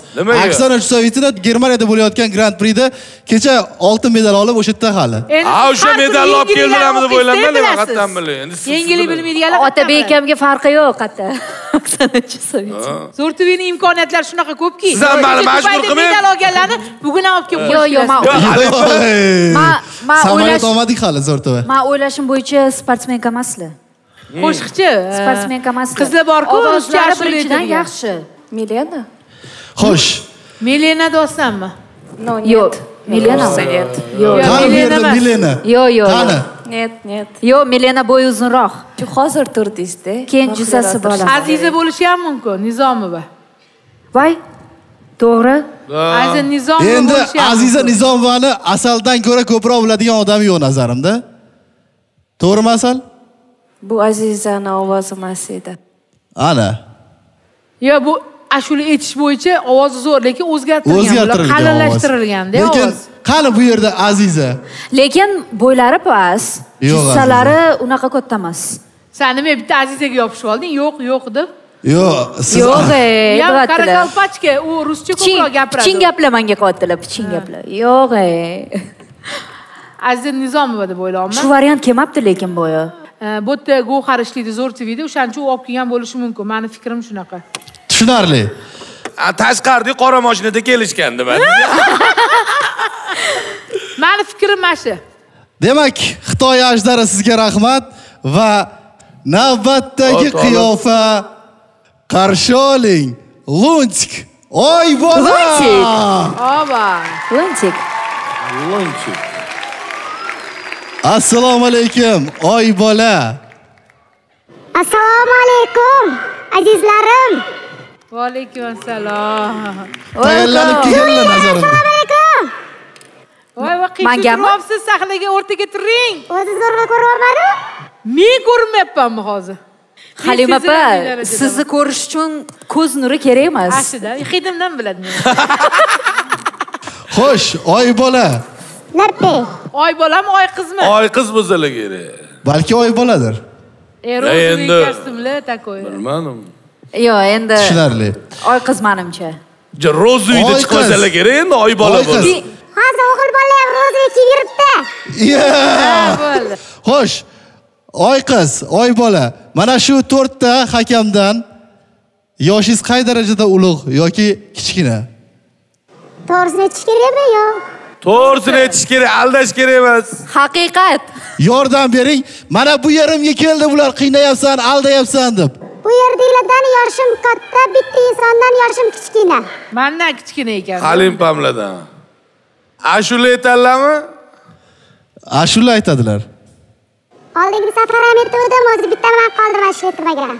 Aksana Chusovitina Germaniyada bo'layotgan Grand Prixda kecha oltin medal olib o'sha yerda hali. Ha, o'sha medalni olib keldiramiz deb o'ylayman, lekin qattan bilmayman. Endi siz yengillik bilmaydiganlar Otabek akamga farqi yo'q qatta. Aksana Chusovitina. ZO'R TV'ning imkoniyatlari shunaqa ko'pki. Siz meni majbur qilmang. Medal olganlarni bugun ham olib kelib qo'yasiz. Yo'q, men o'ylashim bo'yicha sportsmenka emaslar. Qo'shiqchi, sportsmenka emas. Qizlar bor-ku, ruscha ashulachidan yaxshi. Milena? Xo'sh. Milena do'stanmi? Yo'q. Milena. Milena. Yo'q. Qani? Нет. Yo'q, Milena bo'yi uzunroq. Hozir turdingizda. Keyin juzasi bo'ladi. Aziza bo'lishi ham mumkin, Nizomova. Voy. To'g'ri? Aziza Nizomova. Endi Aziza Nizomovani Asaldan ko'ra ko'proq biladigan odam yo'q nazarimda. To'g'rimi Asal? Bu Azizani ovozi emas edi. Ana. Yo, bu ashula aytish bo'yicha ovozi zo'r, lekin o'zgartirilgan, qalinlashtirilganda ovoz. Lekin qani bu yerda Aziza? Lekin bo'ylari past, jissalari unaqa katta emas. Sen nima bitta Azizaga yopishib olding? Yo'q deb. Yo'q, siz. Ya Qoraqalpochka, u ruscha ko'proq gapiradi. Piching gaplar menga qo'ydilar, piching gaplar. Yo'q. Aziza Nizomova deb o'ylayman. Shu variant kelmabdi lekin bo'yi. bu yerda go'xar ishlaydi zo'r TVda, o'shancha u olib kelgan bo'lishi mumkin. Meni fikrim shunaqa. Tushunarli. Tashqarida qora mashinada kelishgandi men. Meni fikrim mana shu. Demak, Xitoy ajdari sizga rahmat va navbatdagi qiyofa qarshi oling. Lunchik. Oy bola. Lunchik. Oba. Lunchik. Lunchik. Assalomu alaykum, oy bola. Assalomu alaykum, azizlarim. Va alaykum assalom. Tayyorlanib kelganlar nazorimda. Voy va qiyinsiz sahnaga o'rtaga turing. O'zi zo'rga ko'rmaydi? Men ko'rmayapman hozir. Xalima opa, sizni ko'rish uchun ko'z nuri kerak emas. Aslida, hidimdan biladi men. Xo'sh, oy bola. Narpe. Oy bolam, oy kızma. Oy kız bozala geri. Belki oy boladır. Erozini kastimli takoy. Bilmadim. Yo, endi. Tushunarli. Oy kız manimcha. Ja rozuyni chiqazala geri, endi oy bola bo'ldi. Hozir o'g'il bola ham rozini kiyiribdi. Ha, bo'ldi. Xo'sh. Oy qiz, oy bola. Mana shu 4 ta hakamdan yoshingiz qay darajada ulug' yoki kichkina? To'g'risini aytish kerakmi yo? To'g'risini aytish kerak, aldash kerak emas. Haqiqat. Yordam bering. Mana bu yerimga keldi bular, qiynayapsan, aldayapsan deb. Bu yerdagilardan yoshim katta, bitta insondan yoshim kichkina. Mendan kichkina ekan. Xalimpamlardan. Ashula aytadilarmi? Ashula aytadilar. Oldingi safar ham aytdim, hozir bitta bilan qoldim ashula aytmagan.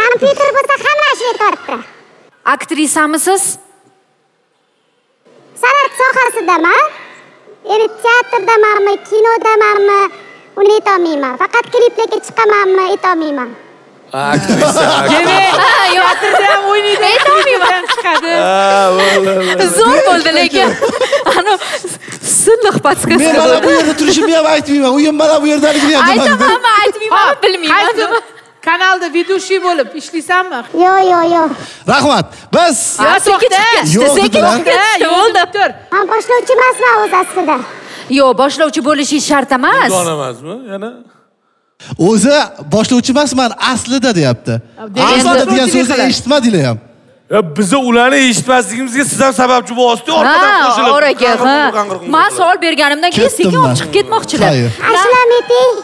Kompyuter bo'lsa hamma ashula aytardi. Aktrisamisiz? San'at sohasidaman. Endi teatrdamanmi, kinodamanmi, uni aytolmayman. Faqat kliplarga chiqamanmi, aytolmayman. Aktrisa. Teatrda ham o'ynaydi, aytolmayman chiqadi. Zo'r bo'ldi, lekin ana sindiq podkastda. Men mana bu yerda turishimni ham aytmayman, uyim mana bu yerdaligini ham aytmayman. Aytmayman, bilmayman. Kanalda videoshi bo'lib ishlaysanmi? Yo'q, yo'q, yo'q. Rahmat. Biz to'xta. To'xta. Men boshlovchi emasman o'z aslida. Yo'q, boshlovchi bo'lishi shart emas. Bo'lamasmi? Yana o'zi boshlovchi emasman aslida deyapti. Aslida degan so'zni eshitmadinglar ham. Ya biza ularni eshitmasligimizga siz ham sababchi bo'ldingiz, orqadan qo'shilib. Ha, oraga, ha. Men savol berganimdan keyin sekin olib chiqib ketmoqchilar. Ashlameting.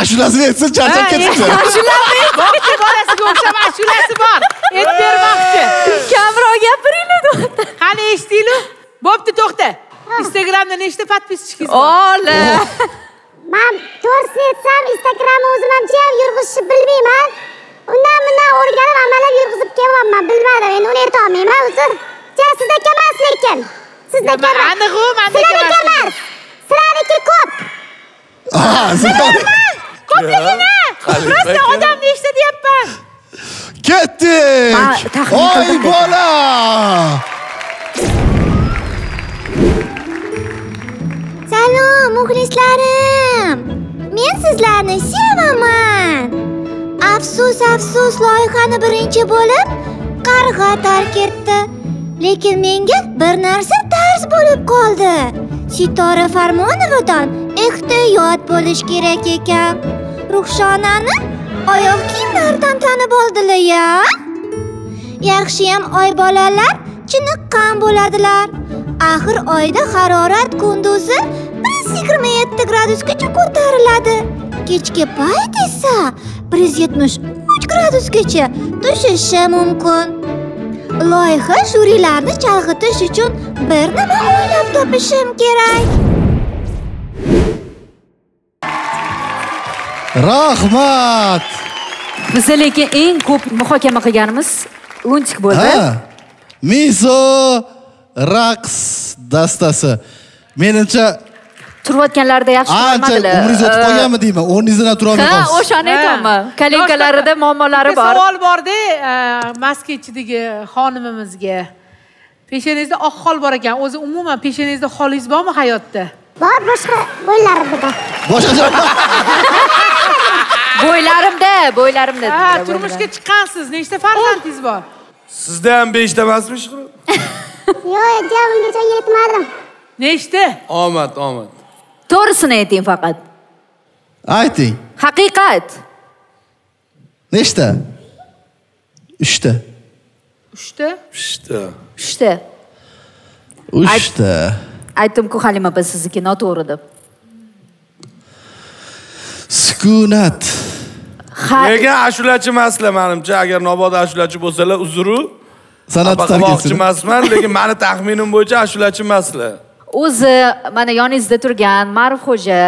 Ashulasini etsin, charchab ketsin. Ashulasi bor, borasiga o'xshab ashulasi bor. Et bermoqchi. Kamroq gapiringlar. Qani eshitdinglar? Bo'pti, to'xta. Instagramda nechta podpischikingiz bor? Ola. Men to'g'risi aytsam, Instagramni o'zim ham yurg'izishni bilmayman. Undan bundan o'rganib amalab yurg'izib kelyapman, bilmadim. Endi uni ayta olmayman o'zim. Sizniki emas lekin. Sizniki emas. Aniq u, mendagi emas. Sizlarniki ko'p. Ko'pligini! Prosta odam nechta deyapman. Ketdik! Oy bola! Salom, muxlislarim! Men sizlarni sevaman. Afsus, afsus, loyihani birinchi bo'lib qarg'a tark etdi. Lekin menga bir narsa tarz bo'lib qoldi. Sitora Farmonovadan ehtiyot bo'lish kerak ekan. Ruhshonani oyoq kiyimlaridan tanib oldilar-ya. Yaxshiyam oy bolalar chiniqqan bo'ladilar. Axir oyda harorat kunduzi 127 gradusgacha ko'tariladi. Kechki payt esa 173 gradusgacha tushishi mumkin. Loyiha jurilarni chalg'itish uchun bir nima o'ylab topishim kerak. Rahmat. Biz lekin eng ko'p muhokama qilganimiz lunchik bo'ldi. Miso raqs dastasi. Menimcha turayotganlarida yaxshi ko'rmadilar. Umringiz o'tib qolganmi deyman, o'rningizdan tura olmaysiz. Ha, o'shani aytaman. Kollegalarida muammolari bor. Savol bor-da, maska ichidagi xonimimizga. Peshanangizda oq xol bor ekan. O'zi umuman peshanangizda xolingiz bormi hayotda? Bor, boshqa bo'ylarimda. Boshqa bo'ylarimda. Ha, turmushga chiqqansiz. Nechta farzandingiz bor? Sizda ham 5 ta emasmi, ishqilib? Yo'q, ungacha yetmadim. Nechta? Omad. To'g'risini ayting faqat. Ayting. Haqiqat. Nechta? 3ta. 3ta? 3ta. 3ta. 3ta. Aytdim-ku Xalima biz sizniki noto'g'ri deb. Sukunat. Nega ashulachi emaslar menimcha, agar noboda ashulachi bo'lsalar, uzru. San'at tarkibchi emasman, lekin meni taxminim bo'yicha ashulachi emaslar. O'zi mana yoningizda turgan Ma'rufxo'ja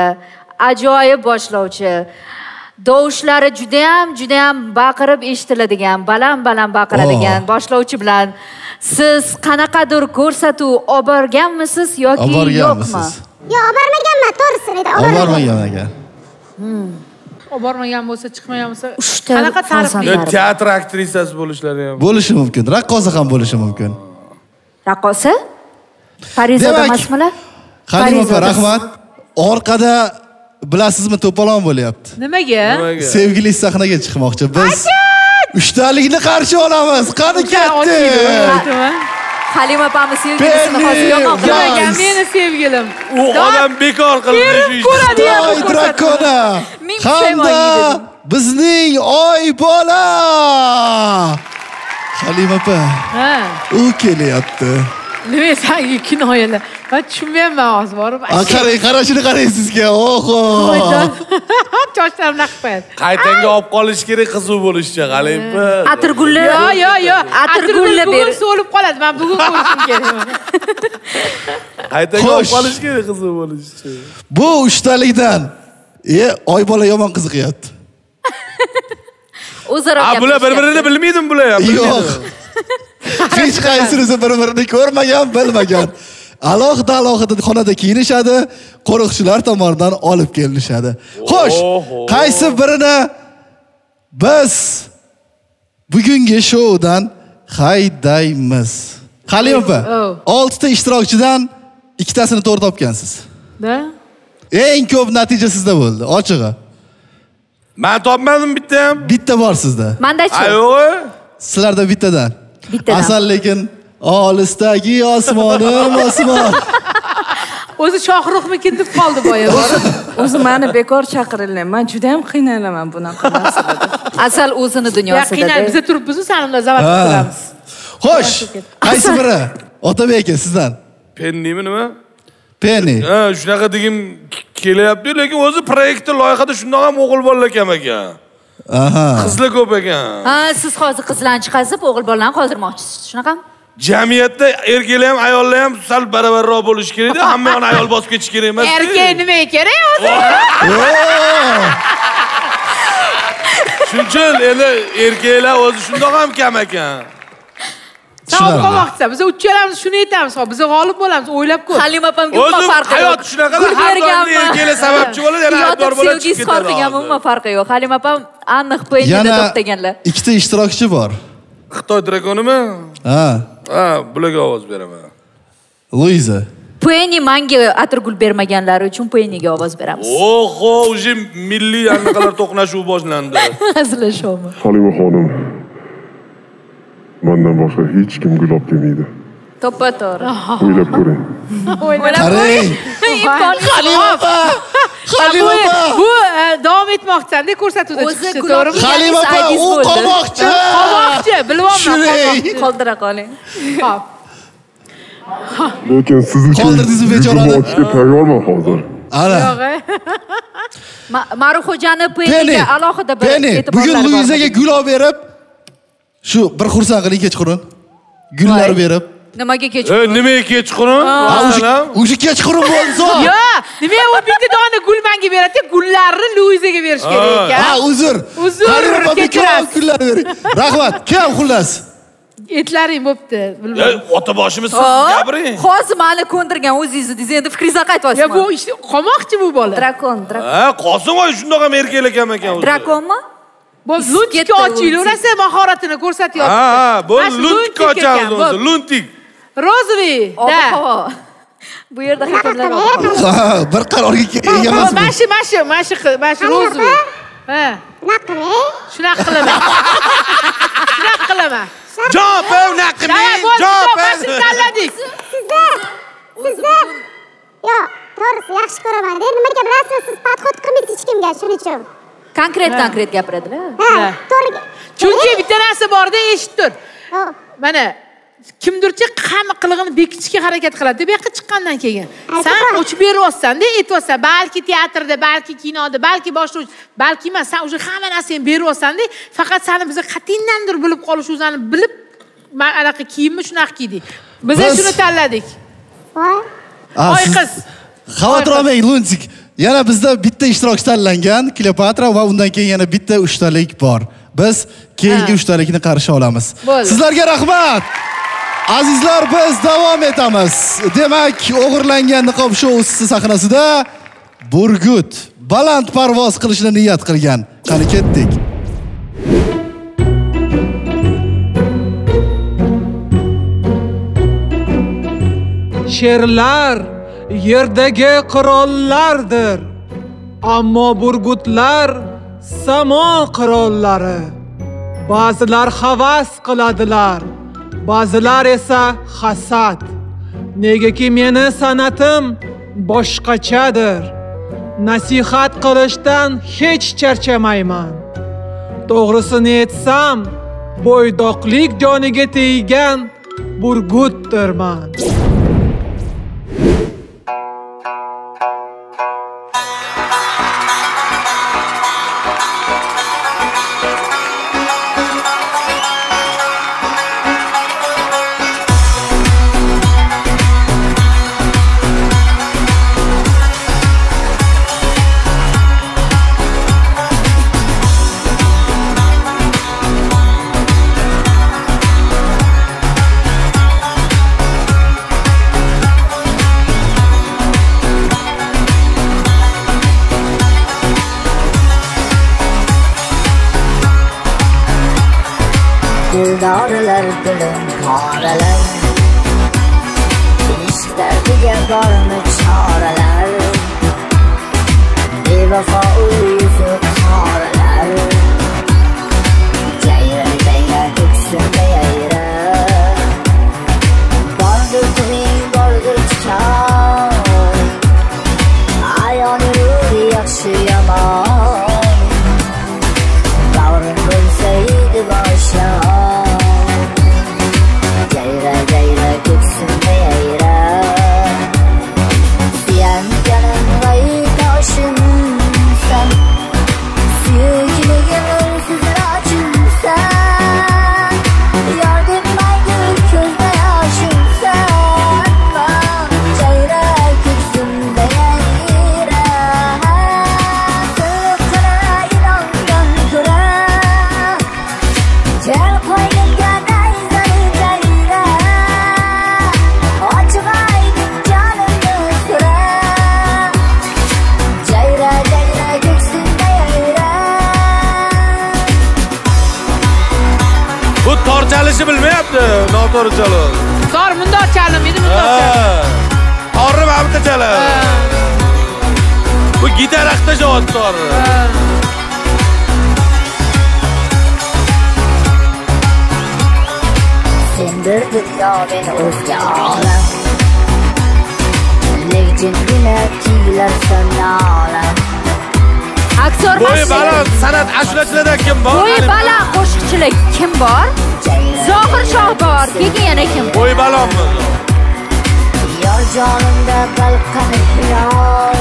ajoyib boshlovchi. Dovushlari juda ham baqirib eshitiladigan, baland baqiradigan boshlovchi bilan siz qanaqadir ko'rsatuv oborganmisiz yoki yo'qmi? Yo'q, obormaganman, to'g'risini aytay, obormagan. Obormagan bo'lsa, chiqmaganmisa, qanaqa ta'riflaysiz? Teatr aktrisasi bo'lishlari ham bo'lishi mumkin, raqqosa ham bo'lishi mumkin. Raqqosa? Parizda emasmilar? Xalima, rahmat. Orqada bilasizmi to'polon bo'lyapti. Nimaga? Sevgili sahnaga chiqmoqchi. Biz 3talikni qarshi olamiz. Qani ketdi. Xalima opamiz sevgilisini hozir yo'qolmagan meni sevgilim. U odam bekor qilib yurishdi. Hamda bizning oy bola. Xalima opa. Ha. U kelyapti. Nima sanki kinoyalar. Ben tushunmayman hozir borib. Qarashini qarang sizga. Oho. Choshlarni qo'yadi. Qaytanga olib qolish kerak qizuv bo'lishicha, Xalima. Atirgullar. Yo'q. Atirgullar berib so'lib qoladi. Men bugun ko'rishim kerak. Qaytanga olib qolish kerak qizuv bo'lishicha. Bu 3talikdan Oybola yomon qiziqyapti. O'zaro gap. Bular bir-birini bilmaydimi bular? Yo'q. Hech qaysisi bir-birini ko'rmagan, bilmagan. Alohida xonada kiyinishadi, qo'riqchilar tomonidan olib kelinishadi. Xo'sh, qaysi birini biz bugungi shoudan haydaymiz? Xalima opa, 6 ta ishtirokchidan 2 tasini to'g'ri topgansiz. Da? Eng ko'p natija sizda bo'ldi, ochig'i. Men topmadim bitta ham. Bitta bor sizda. Mendachi. Yo'q, sizlarda bittadan. Asal lekin Olisdagi osmonim osmon. O'zi shohruxmikin deb qoldi boya. O'zi meni bekor chaqirilgan. Men juda ham qiynalaman bunaqa narsada. Asal o'zini dunyosida. Qiynalib biz turibmiz, sanimlar zavat qilamiz. Xo'sh, qaysi biri? Otabek aka, sizdan. Pennimi nima? Penni. Ha, shunaqa degim kelyapti, lekin o'zi proyektda loyihada shundoq ham o'g'il bolalar kam ekan. Aha. Qizlar ko'p ekan. Ha, siz hozir qizlarni chiqazib, o'g'il bolalarni qoldirmoqchisiz, shunaqami? Jamiyatda erkaklar ham ayollar ham sal baravarroq bo'lish kerak-da, hamma ham ayol bosib ketish kerak emas. Erkak nima kerak o'zi? Shuncha endi erkaklar o'zi shundoq ham kam ekan. Savob vaqtda biz uchalamiz shuni aytamiz, biz g'olib bo'lamiz, o'ylab ko'r. Xalima opamga umuman farqi yo'q. Hayot shunaqa, hamma erkaklar sababchi bo'ladi, yana aybdor bo'ladi. Sevgi isqortigan umuman farqi yo'q. Xalima opam aniq poyinda to'xtaganlar. 2ta ishtirokchi bor. Xitoy dragonimi? Ha. Ha, bularga ovoz beraman. Luiza. Peni menga atirgul bermaganlari uchun Peniga ovoz beramiz. Oho, o'zi milliy anaqalar to'qnashuvi boshlandi. Hazillashamiz. Xalima xonim. Mendan boshqa hech kim gulob demaydi. To'ppa-to'g'ri. O'ylab ko'ring. Qarang. Xalima opa. Xalima opa. Bu davom etmoqda, ko'rsatuvda chiqishdi, to'g'rimi? Xalima opa, u qovoqchi. Qovoqchi, bilmayman, qoldira qoling. Xo'p. Lekin sizni qoldirdingiz bechorani. Qovoqchiga tayyorman hozir. Ana. Ma'rufxo'jani Peniga alohida bir e'tiborlar. Bugun Luizaga gul olib berib, shu bir xursand qiling kechqurun. Gullar berib. Nimaga kechqurun? Nimaga kechqurun? O'sha kechqurun bo'ldi so'ng. Yo'q, nima u bitta dona gul menga beradi, gullarni Luizaga berish kerak ekan. Ha, uzr. Xalima kechiring, gullarni bering. Rahmat. Kim xullas? Etlaring bo'pti, bilmayman. Otaboshimiz siz gapiring. Hozir meni ko'ndirgan o'zingiz, endi fikringizni qaytasiz. Ya bu ishni qomoqchi bu bola. Drakon. Ha, Qosimoy shundoq ham erkak ekan o'zi. Drakonmi? Bo'z luntik ochilaversa mahoratini ko'rsatyapti. Ha, bo'z luntik ochamiz o'zi, luntik. Rozvi, da. Bu yerda hakamlar bor. Bir qarorga kelganmiz. Mashi Rozvi. Ha. Shunaqa qilma. Javob naqmi? Javob tanladik. Sizda. Yo, prosta yaxshi ko'raman. Nimaga bilasiz, siz podxod qilmaysiz hech kimga, shuning uchun. Konkret gapiradilar. Ha, to'g'ri. Chunki bitta narsa borda eshitib tur. Mana kimdirchi qamni qilig'ini bekitishga harakat qiladi. Bu yoqqa chiqqandan keyin sen o'chib beryapsan-da, aytayapsan, balki teatrda, balki kinoda, balki boshlovchi, balki emas, sen o'sha hamma narsani beryapsan-da, faqat seni biz qat'indandir bilib qolishimizni bilib, men anaqa kiyimmi shunaqa kiydik. Biz shuni tanladik. Oy qiz, xavotir olmang, Luntik. Yana bizda bitta ishtirokchi tanlangan, Kleopatra va undan keyin yana bitta 3 talik bor. Biz keyingi 3 talikni qarshi olamiz. Sizlarga rahmat. Azizlar, biz devam etamiz. Demek O'g'irlangan Niqob shousi sahnasida burgut baland parvoz qilishni niyat qilgan. Qani ketdik. Sherlar yerdagi qirollardir, ammo burgutlar samo qirollari. Ba'zilar havas qiladilar. Ba'zilar esa hasad. Negaki meni san'atim boshqachadir. Nasihat qilishdan hech charchamayman. To'g'risini aytsam, bo'ydoqlik joniga teggan burgutdirman. Dağlar dilim karalar, İşler diye görmek çareler, Bir vefa uyusu karalar, Ceyre beye dükse beyre, Gordur kumin gordur çıkar, Ayağını rüy yakşıyamam, Davrın bölseydi başlar, Noto'ru çalın. Zor bundan çalın, mıydı bundan çalın? Ağırım hamda çalın. Bu gitar akta çalın. Sendir dünya beni uzgâlım. Legcin bile kiler sanalım. Aktör başı. Boyu bala sanat aşılaçılardan kim var? Boyu bala koşukçilik kim var? Zohir Shohbor, keyin yana kim? Qo'y balommi? Yor jonimda qalqan xiyol.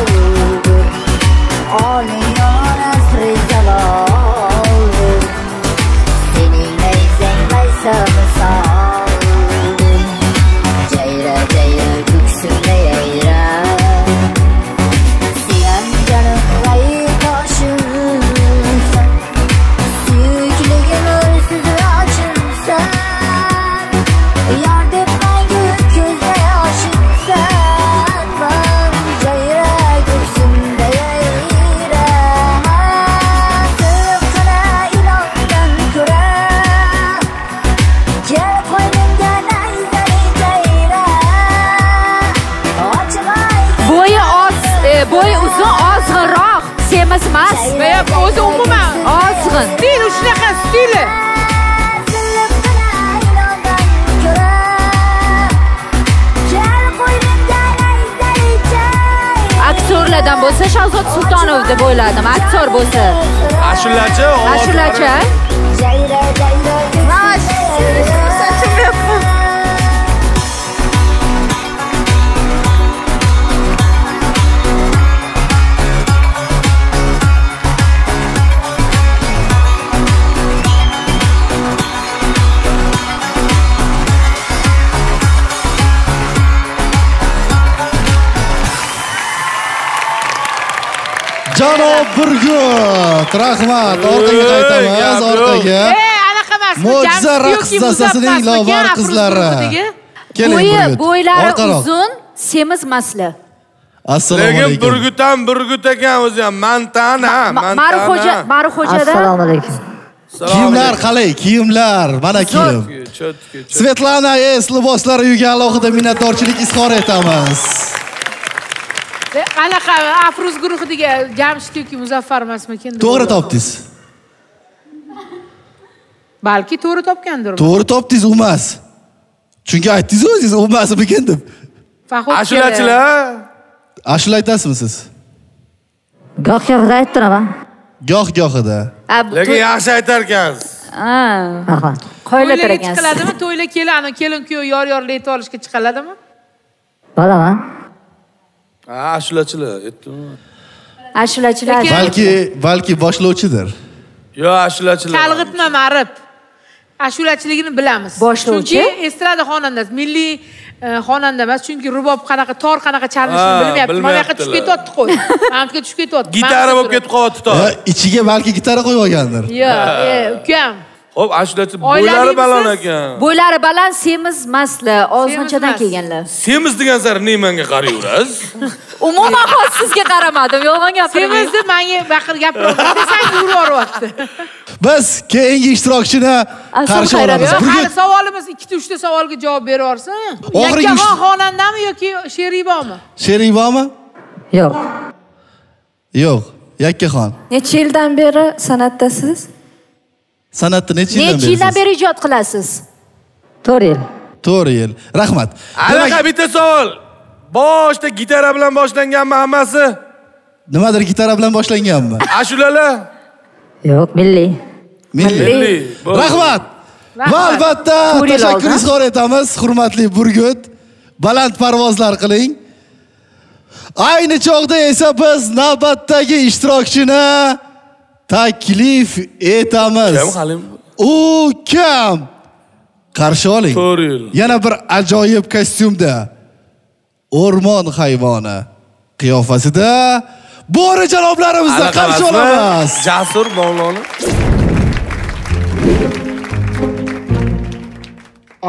Oling yona sirjalol. Sening naysang maysa misol. Jayra jayra kuksirlay ayra. Siyan janim lay toshim. Suyukligim o'lsiz Mas ve ozu umuman azg'in. Stil shunaqa stili. boladan bo'lsa Shahzod Sultonov deb o'yladim. Aktor bo'lsa. Ashulachi, Ashulachi. Janob Burgut, rahmat. Orqaga qaytamiz, orqaga. Anaqa emas. Mo'jiza raqsasasining Nilufar qizlari. Bo'yi bo'ylari uzun, semiz masli. Assalomu alaykum. Lekin Burgutdan Burgut ekan o'zi ham, Mantana, Mantana. Maruxo'ja, Maruxo'jadan. Assalomu alaykum. Kiyimlar qalay, kiyimlar, mana kiyim. Svetlana es liboslari uyga alohida minnatdorchilik izhor etamiz. Qanaqa Afruz guruhidagi Jamshid yoki Muzaffar emasmikin? To'g'ri topdingiz. Balki to'g'ri topgandirmi? To'g'ri topdingiz, u emas. Chunki aytdingiz o'zingiz, u emasmikin deb. Ashulachilar, ashula aytasizmi siz? Goh-gohida ayttiraman. Goh-gohida. Lekin yaxshi aytar ekansiz. Ha, rahmat. Qo'ylar ekansiz. Chiqiladimi? To'ylar kelani, kelin-kuyov yor-yorlik aytib olishga chiqiladimi? Bo'laman. Ashulachilar, aytdimmi? Ashulachilar. Balki boshlovchidir. Yo, ashulachilar. Kalg'itma ma'rif. Ashulachiligini bilamiz. Boshlovchi. Chunki estrada xonandasi, milliy xonanda emas, chunki rubob qanaqa, tor qanaqa chalinishini bilmayapti. Mana yoqqa tushib ketyapti qo'y. Mana yoqqa tushib ketyapti. Gitara bo'lib ketib qo'yapti tor. Ichiga balki gitara qo'yib olgandir. Yo, ukam. Xo'p, ashulachi bo'ylari baland ekan. Bo'ylari baland, semiz masli, Ozg'inchadan kelganlar. Semiz degan sari nima menga qarayverasiz? Umuman hozir sizga qaramadim, yolg'on gapirmayman. Semizni menga baqir gapirmaydi, desang yuraveryapti. Biz keyingi ishtirokchini qarshi olamiz. Har savolimiz 2-3 ta savolga javob beraversin. Yakkaxon xonandami yoki Sheribami? Sheribami? Yo'q. Yo'q, Yakkaxon. Necha yildan beri san'atdasiz? San'atni necha yildan beri ijod qilasiz? 4 yil. 4 yil. Rahmat. Anaqa bitta savol. Boshda gitara bilan boshlanganmi hammasi? Nimadir gitara bilan boshlanganmi? Ashulalar? Yo'q, milliy. Milliy. Rahmat. Va albatta tashakkur izhor etamiz, hurmatli Burgut. Baland parvozlar qiling. Ayni chog'da esa biz navbatdagi ishtirokchini taklif etamiz. U kim? Qarshi oling. Yana bir ajoyib kostyumda, o'rmon hayvoni qiyofasida bo'ri janoblarimizni qarshi olamiz. Jasur Mavlonov.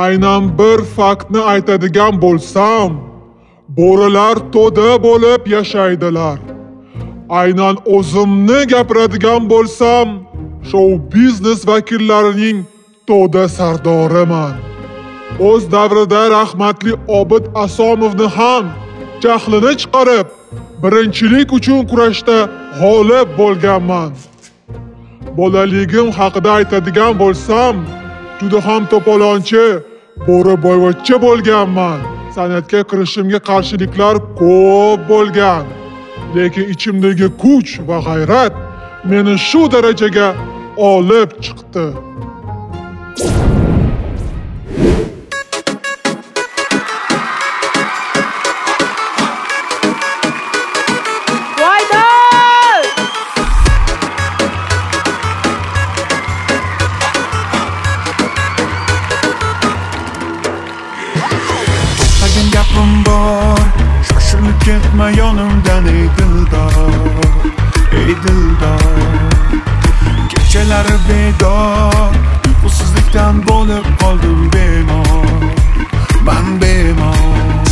Aynan bir faktni aytadigan bo'lsam, bo'rilar to'da bo'lib yashaydilar. Aynan o'zimni gapiradigan bo'lsam, shou-biznes vakillarining to'da sardoriman. O'z davrida rahmatli Obid Asomovni ham jahlini chiqarib, birinchilik uchun kurashda g'olib bo'lganman. Bolaligim haqida aytadigan bo'lsam, juda ham to'polonchi, bo'riboyvachcha bo'lganman. San'atga kirishimga qarshiliklar ko'p bo'lgan. Lekin ichimdagi kuch va g'ayrat meni shu darajaga olib chiqdi. Gitme yanımdan ey dildar, ey dildar. Geceler bedar, uykusuzluktan bolup kaldım bemar, ben bemar.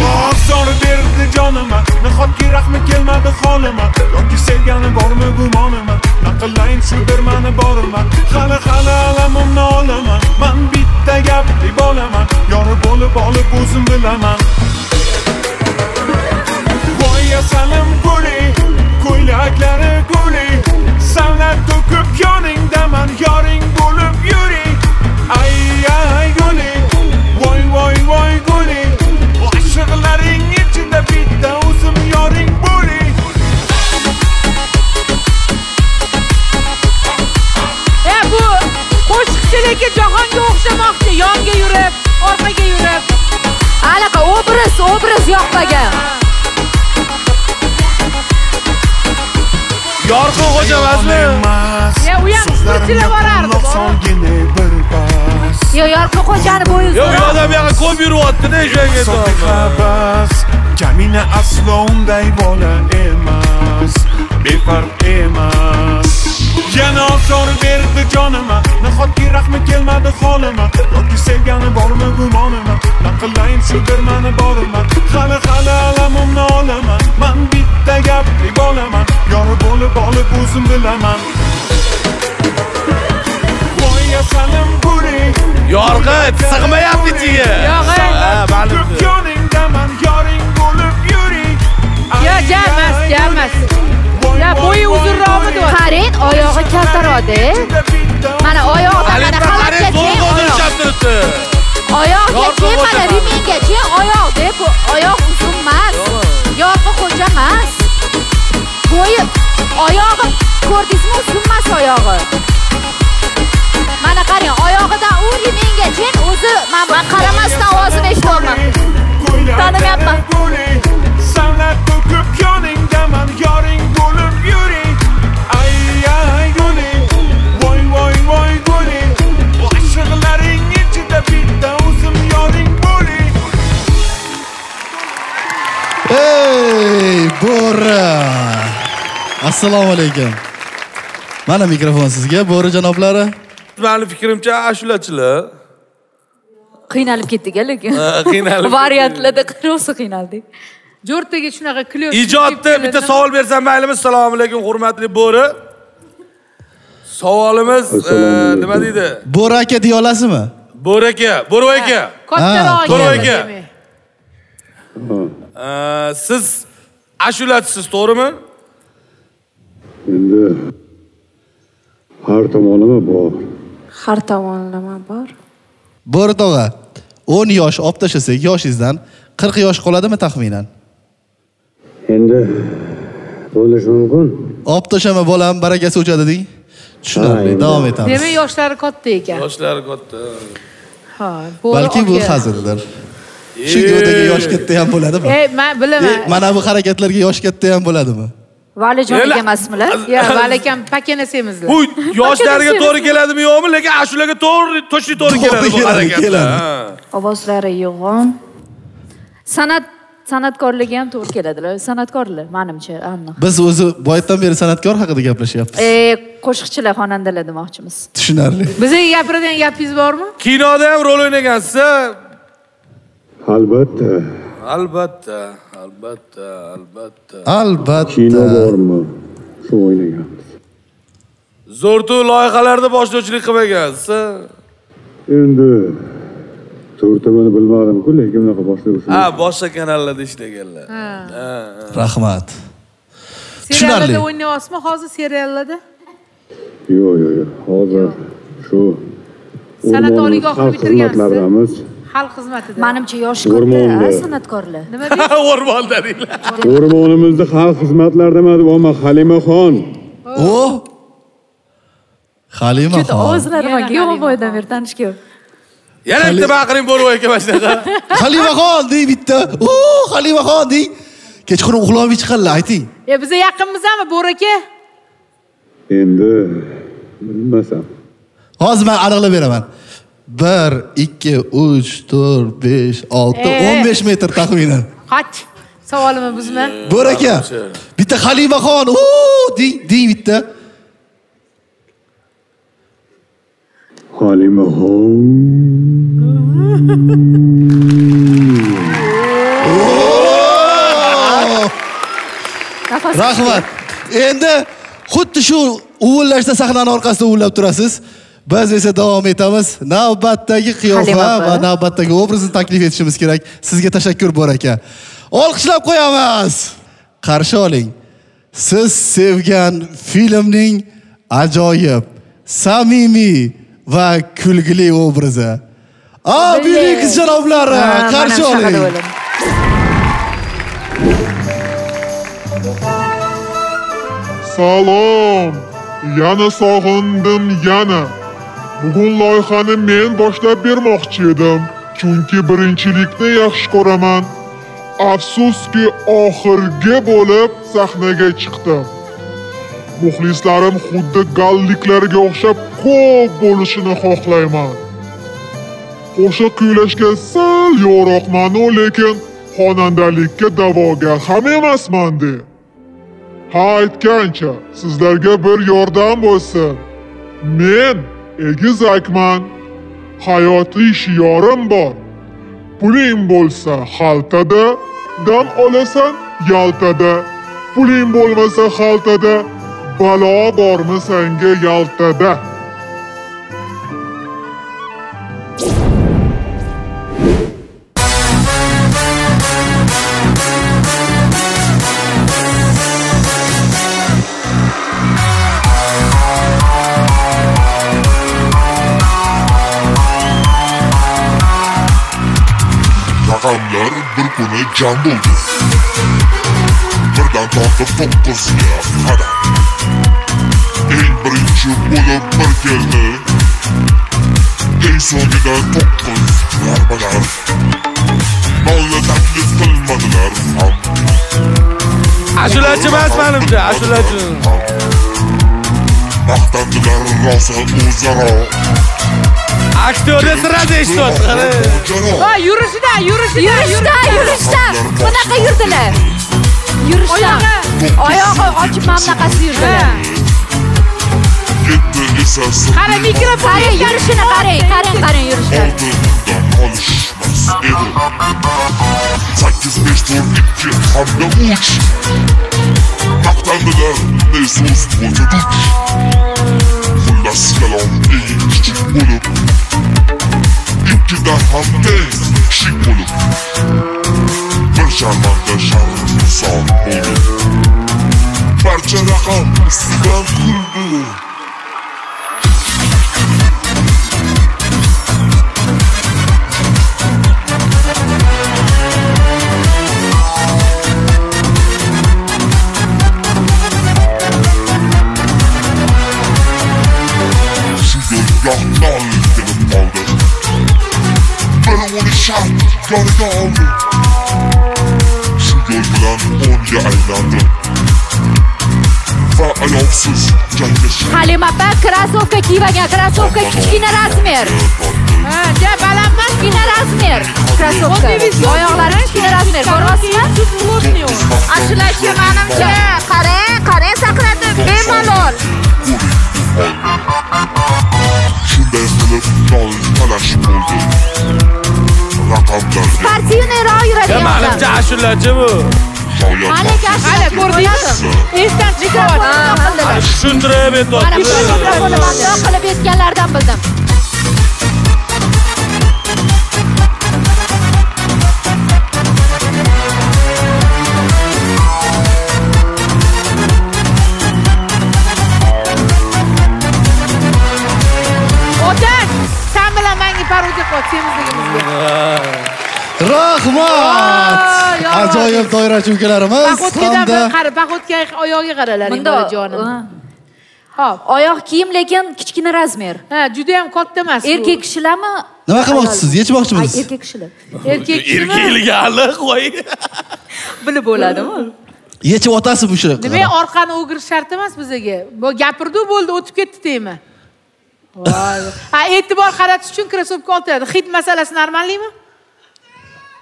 Bak soru verdi canıma, nihad ki rahmet gelmedi halime. Yok ki sevgeni var mı gumanıma, nakıllayın şu dermanı barıma. Hala hala alamam ne alamam, ben bitti gapti balamam. Yarı bolup alıp uzun bilemem. Salim guli, ko'ylaklari guli, san'at to'kib yoningda man yoring bo'lib yuri. Ay ay guli, voy voy voy guli, o'shiqlaring ichida bitta o'zim yoring bo'li. halbuki jahonga o'xshamoqchi, yonga yurib, orqaga yurib. Alaqa obraz yoqmagan. Yorqin xo'jamazmi? Ya, u ham turchilib borardi. Yo, Yorqin xo'jani bo'yinsiz. Yo, bu odam yaqa ko'p yuryapti-da, shunga to'g'ri. Kamina aslo unday bola emas, befarq emas. Yana azor berdi jonima, nahotki rahmi kelmadi holima. Yoki sevgani bormi gumonima, naqillayim sudirmani borima. Hali alamimni olaman, men bitta gapli bo'laman. Yori bo'lib o'zim bilaman. Voya salim buri. Yorqin, sig'mayapti ichiga. Yo'q, ma'lum. Ya gelmez. Ya boyu uzunroq edi. Qarin, oyog'i kaltaroqdi. Mana oyoqda mana xalatga kiyib o'tiribdi. Oyoqga kiyib mana rimingga kiyib oyoq deb, oyoq uzun emas. Yo'qi xo'ja emas. Bo'yi oyog'i ko'rdingizmi, uzun emas oyog'i. Mana qaring, oyog'idan u rimingga kiyib o'zi men qaramasdan ovozini eshitolmam. Tanimayapman. Sanat to'kib yoningdaman, yoring bo'lib yuring. Ay guli, voy guli. Oshig'laring ichida bitta o'zim yoring bo'li. Ey Bo'ri. Assalomu alaykum. Mana mikrofon sizga, Bo'ri janoblari. Mening fikrimcha ashulachilar qiynalib ketdik-a, lekin. Qiynalib. Variantlarda qirqsa qiynaldik. ZO'R TV shunaqa kliyot. Ijodda bitta savol bersam maylimi? Assalomu alaykum, hurmatli Bo'ri. Savolimiz nima deydi? Bo'ri aka deya olasizmi? Bo'ri aka, Bo'rvoy aka. Kattaroq aka. Siz ashulachisiz, to'g'rimi? Endi har tomonlama bor. Har tomonlama bor. Bo'ri tog'a, 10 yosh olib tashlasak, yoshingizdan 40 yosh qoladimi taxminan? Endi bo'lish mumkin. Olib tashlama bolam, barakasi o'chadi deng. Tushunarli, davom etamiz. Demak, yoshlari katta ekan. Yoshlari katta. Ha, balki bu hazildir. Chunki o'taga yosh katta ham bo'ladimi? Men bilaman. Mana bu harakatlarga yosh katta ham bo'ladimi? Valijon emasmilar? Yo, valakam pakenasizlar. Bu yoshlarga to'g'ri keladimi yo'qmi, lekin ashulaga to'g'ri keladi bu harakatlar. Ovozlari yo'g'on. San'atkorlarga ham to'g'ri keladilar. San'atkorlar, menimcha, aniq. Biz o'zi boyatdan beri san'atkor haqida gaplashyapmiz. Qo'shiqchilar, xonandalar demoqchimiz. Tushunarli. Bizga gapiradigan gapingiz bormi? Kinoda ham rol o'ynagansiz-a? Albatta. Albatta. Kino bormi? Shu o'ynaganmiz. Zo'rtu loyihalarda boshlovchilik qilmagansiz-a? Endi to'rtamini bilmadim-ku, lekin unaqa boshlovchilar. Ha, boshqa kanallarda ishlaganlar. Ha. Rahmat. Seriallarda o'ynayapsizmi hozir seriallarda? Yo'q. Hozir shu san'at oliygohini bitirgansiz. Xalq xizmatida. Menimcha yoshi katta san'atkorlar. Nima deysiz? O'rmonda deylar. O'rmonimizda xalq xizmatlarida nima deb o'ma Xalimaxon. O! Xalimaxon. Juda o'zlarimga yo'q bo'ydan bir tanishgan. Yana bitta baqiring Bo'rvoy aka mana shunaqa. Xalimaxon deb bitta. Oo, Xalimaxon deb. Kechqurun uxlab chiqqanlar, ayting. Biz yaqinmizmi Bo'ri aka? Endi bilmasam. Hozir men aniqlab beraman. 1 2 3 4 5 6 15 metr taxminan. Qach? Savolimi buzma. Bo'ri aka, bitta Xalimaxon, oo, deb bitta. Xalimaxon. Rahmat. Endi xuddi shu uvillashda sahnani orqasida uvillab turasiz. Biz esa davom etamiz. Navbatdagi qiyofa va navbatdagi obrazni taklif etishimiz kerak. Sizga tashakkur Bo'ri aka. Olqishlab qo'yamiz. Qarshi oling. Siz sevgan filmning ajoyib, samimiy va kulgili obrazi. Obid janoblari, qarshi oling. Salom, yana sog'indim yana. Bugun loyihani men boshlab bermoqchi edim, chunki birinchilikni yaxshi ko'raman. Afsuski oxirgi bo'lib sahnaga chiqdim. Muxlislarim xuddi galliklarga o'xshab ko'p bo'lishini xohlayman. Qo'shiq kuylashga sal yo'roqman, lekin xonandalikka da'vogar ham emasman de. Ha aytgancha, sizlarga bir yordam bo'lsin. Men egizakman. Hayotiy shiorim bor. Puling bo'lsa xaltada, dam olasan yaltada. Puling bo'lmasa xaltada, balo bormi senga yaltada. Rakamlar bir kuni jam bo'ldi. Birdan tortib 9ga qadar. Eng birinchi bo'lib bir keldi. Eng so'ngida 9 zarbalar. Ba'zi taklif qilmadilar ham. Ashulachi emas menimcha, ashulachi. Maqtandilar rosa o'zaro. Aktörde sırada işte olsun. Ha yürüyüşte. Bana kayırdılar. Yürüyüşte. Ayağı açıp mamlakası yürüdüler. Kare mikrofonu yürüyüşüne kare yürüyüşte. Konuşmaz evi. 8-5-4-2 hamle uç. Maktandılar ne söz bozuduk. Hullas kalan en küçük bulup. İkide ham tez şık bulup. Bir şarmanda şarkı sağlık bulup. Parça rakam ıslıkan kurdu. Yarıda aldı. Şu gölgülen 10'ya aylandı. Ve ayaksız gelmesin. Xalima bak, krasovka kiyvagan, krasovka kichkina razmer. Ha, de balandmas kichkina razmer. Krasovka. Oyoqlari kichkina razmer. Ko'ryapsizmi? Ashulachi menimcha, qarang, saqladim, bemalol. Shunday qilib nol talash bo'ldi. Partiyalar ayırdı. Ya malum aşulachi bu. Malek aşulachi ko'rdingizmi? Esdan jikrovat. Tushuntirib aytdim. Mana shu mikrofonni maqto qilib aytganlardan bildim. Rahmat! Ajoyib doira chumkalarimiz. Paxotga oyog'iga qaralaring, bolajonim. Xo'p, oyoq kiyim lekin kichkina razmer. Ha, juda ham katta emas. Erkak kishilarmi? Nima qilmoqchisiz? Yechmoqchimisiz? Erkak kishilar. Erkakligiga aniq qo'ying. Bilib bo'ladimi? Yechib otasi bu shuni. Nima orqani o'g'irish shart emas bizaga. Bu gapirdi, bo'ldi, o'tib ketdi deymi? Ha, e'tibor qaratish uchun krossovka oltiradi. Xit masalasi normallikmi?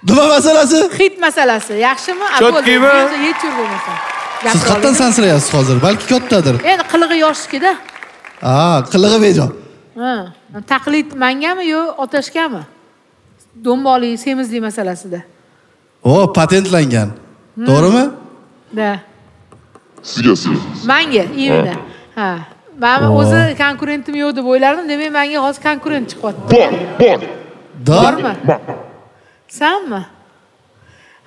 Nima masalasi? Xit masalasi. Yaxshimi? Chotqimi? Yechur bo'lmasa. Siz qattan sansirayapsiz hozir. Balki kattadir. Endi qilig'i yoshlikda. Ha, qilig'i bejob. Ha, taqlid mengami yo otashgami? Do'mboli, semizlik masalasida. O, patentlangan. To'g'rimi? Da. Sizga. Menga, endi. Ha. Men o'zi konkurentim yo'q deb o'ylardim, demak menga hozir konkurent chiqyapti. Bor. Bormi? Sanmi?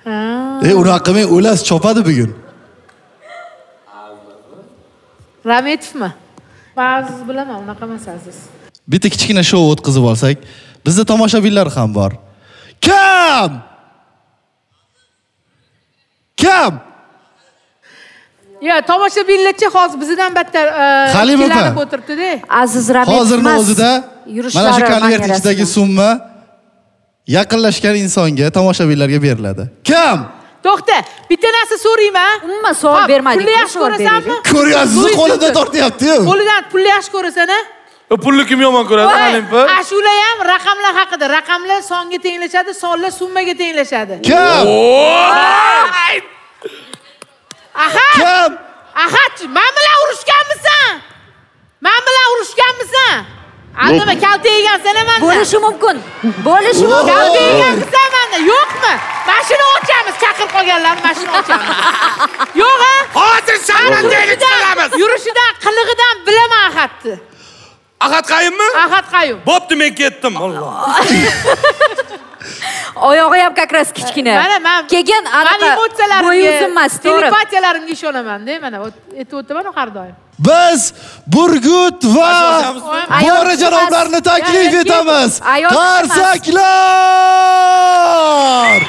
Ha. Unaqa qilmang, o'lasiz, chopadi bugun. Rametovmi? Ba'zi bilaman, unaqa emasasiz. Bitta kichkina shou o'tkazib olsak, bizda tomoshabinlar ham bor. Kam! Ya tomoshabinlarchi hozir bizdan battar qilanib o'tiribdi-da. Aziz Rametov. Hozirning o'zida yurishlar mana shu konvert ichidagi summa yaqinlashgan insonga, tomoshabinlarga beriladi. Kim? To'xta, bitta narsa so'rayman. Umuman savol bermadik. Pulni yaxshi ko'rasanmi? Ko'ryapsiz, qo'lida tortyapti-yu. Qo'lidan pulni yaxshi ko'rasan-a? Pulni kim yomon ko'radi? Olimpi. Ashula ham raqamlar haqida. Raqamlar songa tenglashadi, sonlar summaga tenglashadi. Kim? Ahad. Kim? Ahad, men bilan urushganmisan? Men bilan urushganmisan? Aldama, kalta yegansan menda. Bo'lishi mumkin. Bo'lishi mumkin. Kalta yegansan menda, yo'qmi? Mashina ochamiz, chaqir qolganlarni mashina ochamiz. Yo'q-a? Hozir shahardan kelamiz. Yurishidan, qiligidan bilaman Ahadni. Ahad Qayummi? Ahad Qayum. Bo'pti, men ketdim. Alloh. Oyog'i ham kakras kichkina. Mana men kelgan aniq bo'yi uzunmas, telepatiyalarimga ishonaman-da, mana aytib o'taman har doim. Biz Burgut va Bora janoblarni taklif etamiz. Qarsaklar!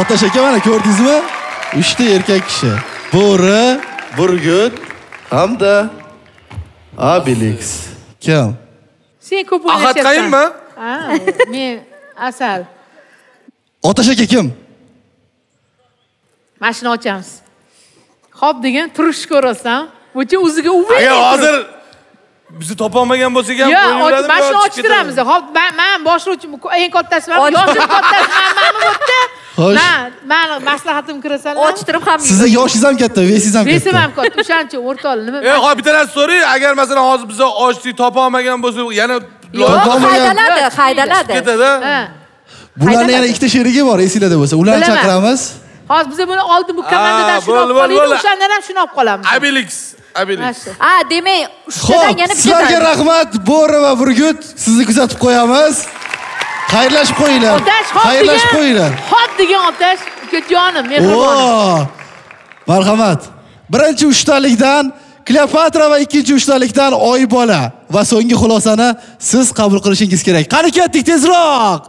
Otash aka mana ko'rdingizmi? 3 ta erkak kishi. Bora, Burgut hamda Obelix. Kim? Sen ko'p o'ynasan. Ahad Qayummi? Ha, men Asal. Otash aka kim? Mashina ochamiz. Xo'p degan turish ko'rasan. O'cha o'ziga uvaydi. Yo, hozir bizni topolmagan bo'lsa ham o'yinlarimiz. Yo, mashina ochtiramiz. Xo'p, men boshlovchi eng kattasiman, yoshim kattasiman, menmi bo'pti? Na, men maslahatim kirasanlar. Ochtirib ham. Sizning yoshingiz ham katta, vesingiz ham katta. Vesim ham katta. O'shancha o'rtoq nima? Yo, xo'p, bitta narsa so'ray, agar masalan hozir biz ochlik topolmagan bo'lsa, yana haydaladi, haydaladi. Ketadi. Bularning yana ikkita sherigi bor, esingizda bo'lsa, ularni chaqiramiz. Hozir biz buni oldi bu komandadan shuni olib qolaylik, o'shandan ham shuni olib qolamiz. Obelix, Obelix. A, demak, uchtadan yana bitta. Sizlarga rahmat, Bora va Burgut. Sizni kuzatib qo'yamiz. Xayrlashib qo'yinglar. Xayrlashib qo'yinglar. Xo'p degan otash, ukajonim, mehribonim. Marhamat. Birinchi uchtalikdan Kleopatra va ikkinchi uchtalikdan Oybola va so'nggi xulosani siz qabul qilishingiz kerak. Qani ketdik tezroq.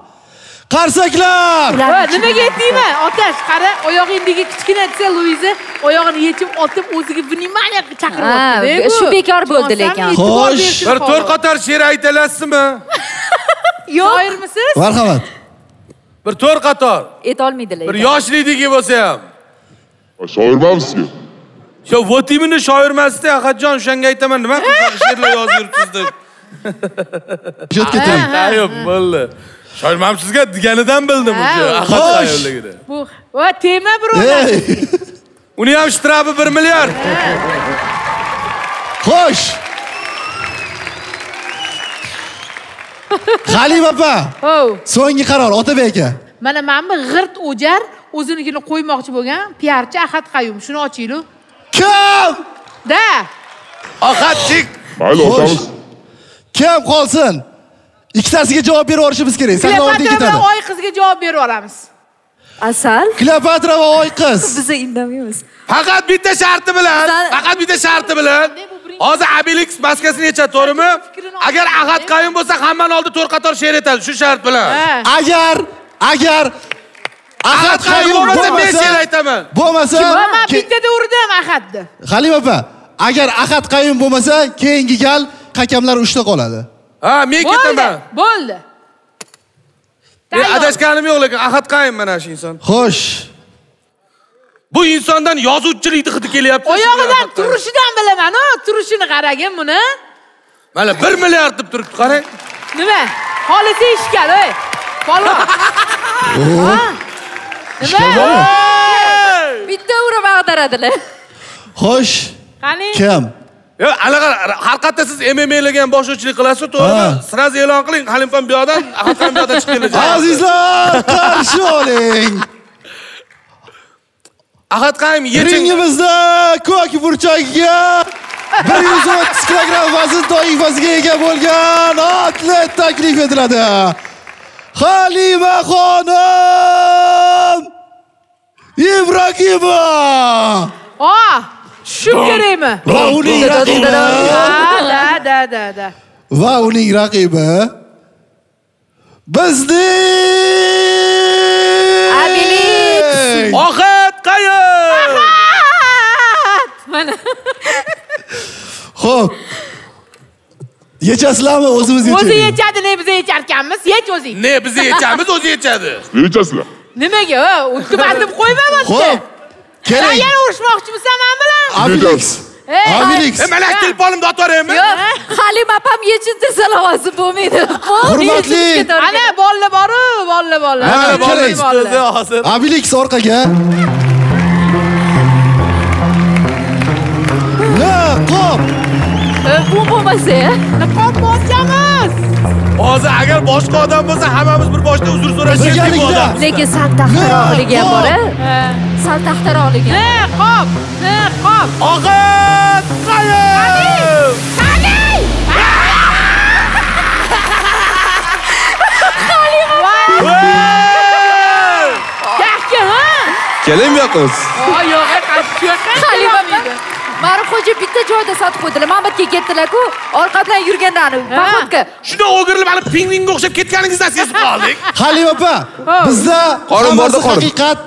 Qarsaklar! Nimaga aytdingmi? Otash, qara, oyog'ingdagi kichkina esa Luiza oyog'ini yechib otib o'ziga vnimaniya chaqirmoqda. Shu bekor bo'ldi lekin. Xo'sh, bir to'r qator she'r aytalasizmi? Yo'q. Shoirmisiz? Marhamat. Bir to'r qator. Ayta olmaydilar. Bir yoshlikdagi bo'lsa ham. Shoirmamsiz-ku. Sho, votimini shoirmasda Ahadjon o'shanga aytaman, nima qiziq she'rlar yozib yuribsiz-da. Jot keting. Yo'q, bo'ldi. Shoirmam sizga deganidan bildim o'zi. Ahad Qayumligida. Bu va tema birovlar. Uni ham shtrafi 1 milliard. Xo'sh. Xalima opa. So'nggi qaror Otabek aka. Mana menmi g'irt o'jar o'zinikini qo'ymoqchi bo'lgan piarchi Ahad Qayum. Shuni ochinglar. Kim? Da. Ahadchik. Mayli, o'tamiz. Kim qolsin? İkitasiga cevap berishimiz kerak. Kleopatra va oy qizga cevap beraveramiz. Asal. Kleopatra va oy qiz. Biz indamaymiz. Faqat bitta sharti bilan. Faqat bitta sharti bilan. Hozir Obelix maskasini yechadi, to'g'rimi? Agar Ahad Qayum bo'lsa, hammaning oldi to'r qator she'r aytadi, shu shart bilan. Agar Ahad Qayum bo'lsa, men she'r aytaman. Bo'lmasa, men bittada urdim Ahadni. Xalima opa, agar Ahad Qayum bo'lmasa, keyingi gal hakamlar 3 ta qoladi. Ha, men ketaman. Bo'ldi. Men adashganim yo'q, lekin Ahad Qayum mana shu inson. Xo'sh. Bu insondan yozuvchilikni hidi kelyapti. Oyog'idan turishidan bilaman, turishini qaragin buni. Mana 1 milliard deb turibdi, qarang. Nima? Xolisi ishkal, ey. Palon. Nima? Bitta urib ag'daradilar. Xo'sh. Qani? Kim? Yo, alaqa har qatta siz MMA lagan boshlovchilik qilasiz, to'g'rimi? Siz e'lon qiling, Xalimxon bu yoqdan, Ahadxon bu yoqdan chiqib keladi. Azizlar, qarshi oling. Ahad Qayum yechingimizda ko'k burchagiga 130 kg vazn toifasiga ega bo'lgan atlet taklif etiladi. Xalima xonim Ibrohimova. Shu kerakmi? Va uning raqibi. Va uning raqibi bizning Obelix. Ahad Qayum. Mana. Xo'p. Yechasizlarmi o'zimiz yechamiz? O'zi yechadi, ne bize yetarkanmiz? Yech o'zing. Ne bize yechamiz, o'zi yechadi. Yechasizlar. Nimaga? O'tkazib qo'ymayman. Xo'p. Keling. Yana urushmoqchimisan men bilan? Abiliks. Abiliks. Mana telefonimda otaveraymi? Yo'q. Xalima opam yechindi salovosi bo'lmaydi. Hurmatli. Ana bolalar bor-ku, bolalar. Ana bolalar hozir. Abiliks orqaga. Niqob. Bu bo'lmasa, niqob bo'lsamiz. Hozir agar boshqa odam bo'lsa, hammamiz bir boshda uzr so'rashimiz kerak. Lekin saltaxtaroqligi bor-a? Saltaxtaroqligi. Niqob, niqob. Ahad Qayum. Qani? Kelingmi yo'qsiz? Yo'q, qaytib keldim. Marufxo'ja bitta joyda sotib qo'ydilar. Mamatga ketdilar-ku. Orqa bilan yurgandan. Mamatga. Shunda o'girilib, hali pingvinga o'xshab ketganingizni sezib qoldik. Xalima opa, bizda qorin borda qorin. Haqiqat,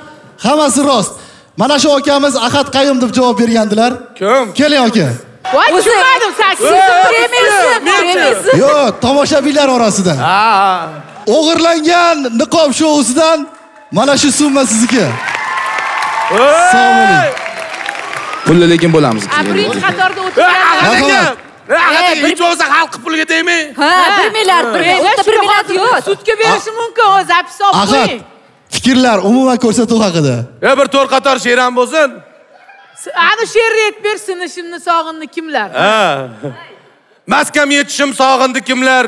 hammasi rost. Mana shu akamiz Ahad Qayum deb javob bergandilar. Kim? Keling aka. Voy, tushmadim, saksizim premisi. Yo'q, tomoshabinlar orasida. Ha. O'g'irlangan niqob shousidan mana shu summa sizniki. Assalomu alaykum. Pulli lekin bo'lamiz. Birinchi qatorda o'tirganlar. Rahmat. Hech bo'lsa xalq puliga tegmang. Ha, 1 milliard, 1 milliard yo'q. Sudga berishi mumkin, o'z hapsga olib qo'ying. Fikrlar umuman ko'rsatuv haqida. Ya bir to'r qator she'r ham bo'lsin. Ana she'r aytib bersin, ishimni sog'indi kimlar? Ha. Maskam yetishim sog'indi kimlar?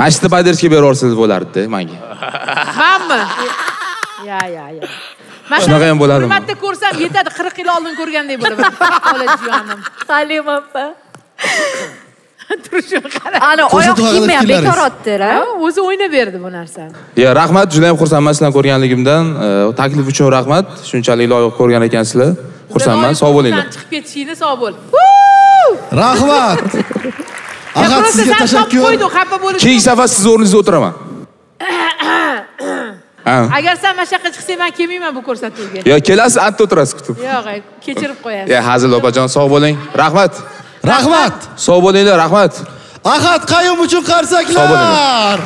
Mashni badirishga beraversangiz bo'lardi-da menga. Hammi? Ya. Shunaqa ham bo'ladimi? Hurmatda ko'rsam yetadi, 40 yil oldin ko'rgandek bo'laman. Xolajonim. Xalima opa. Turishga qarang. Ana oyoq kiymayam bekor otdilar. O'zi o'ynab berdi bu narsani. Ya, rahmat, juda ham xursandman sizlarni ko'rganligimdan. Taklif uchun rahmat. Shunchalik loyiq ko'rgan ekansizlar. Xursandman, sog' bo'linglar. Chiqib ketishingni sog' bo'l. Rahmat. Ahad, sizga tashakkur. Keyingi safar siz o'rningizda o'tiraman. Agar sen mashaqqa chiqsang, men kelmayman bu ko'rsatuvga. Yo, kelasiz, hatto o'tirasiz kutib. Yo'q, kechirib qo'yasiz. Ya, Hazil opajon, sog' bo'ling. Rahmat. Rahmat. Sog' bo'linglar, rahmat. Ahad Qayum uchun qarsaklar.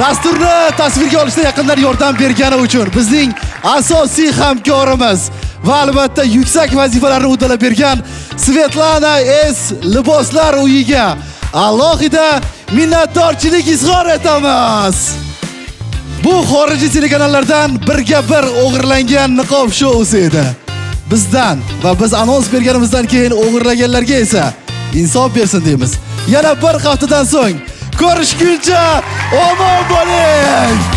Dasturni tasvirga olishda yaqinlar yordam bergani uchun bizning asosiy hamkorimiz va albatta yuksak vazifalarni uddalab bergan Svetlana liboslar uyiga alohida minnatdorchilik izhor etamiz. Bu xorijiy telekanallardan birga bir o'g'irlangan niqob shousi edi. Bizdan va biz anons berganimizdan keyin o'g'irlaganlarga esa insof bersin deymiz. Yana bir haftadan so'ng ko'rishguncha omon bo'ling.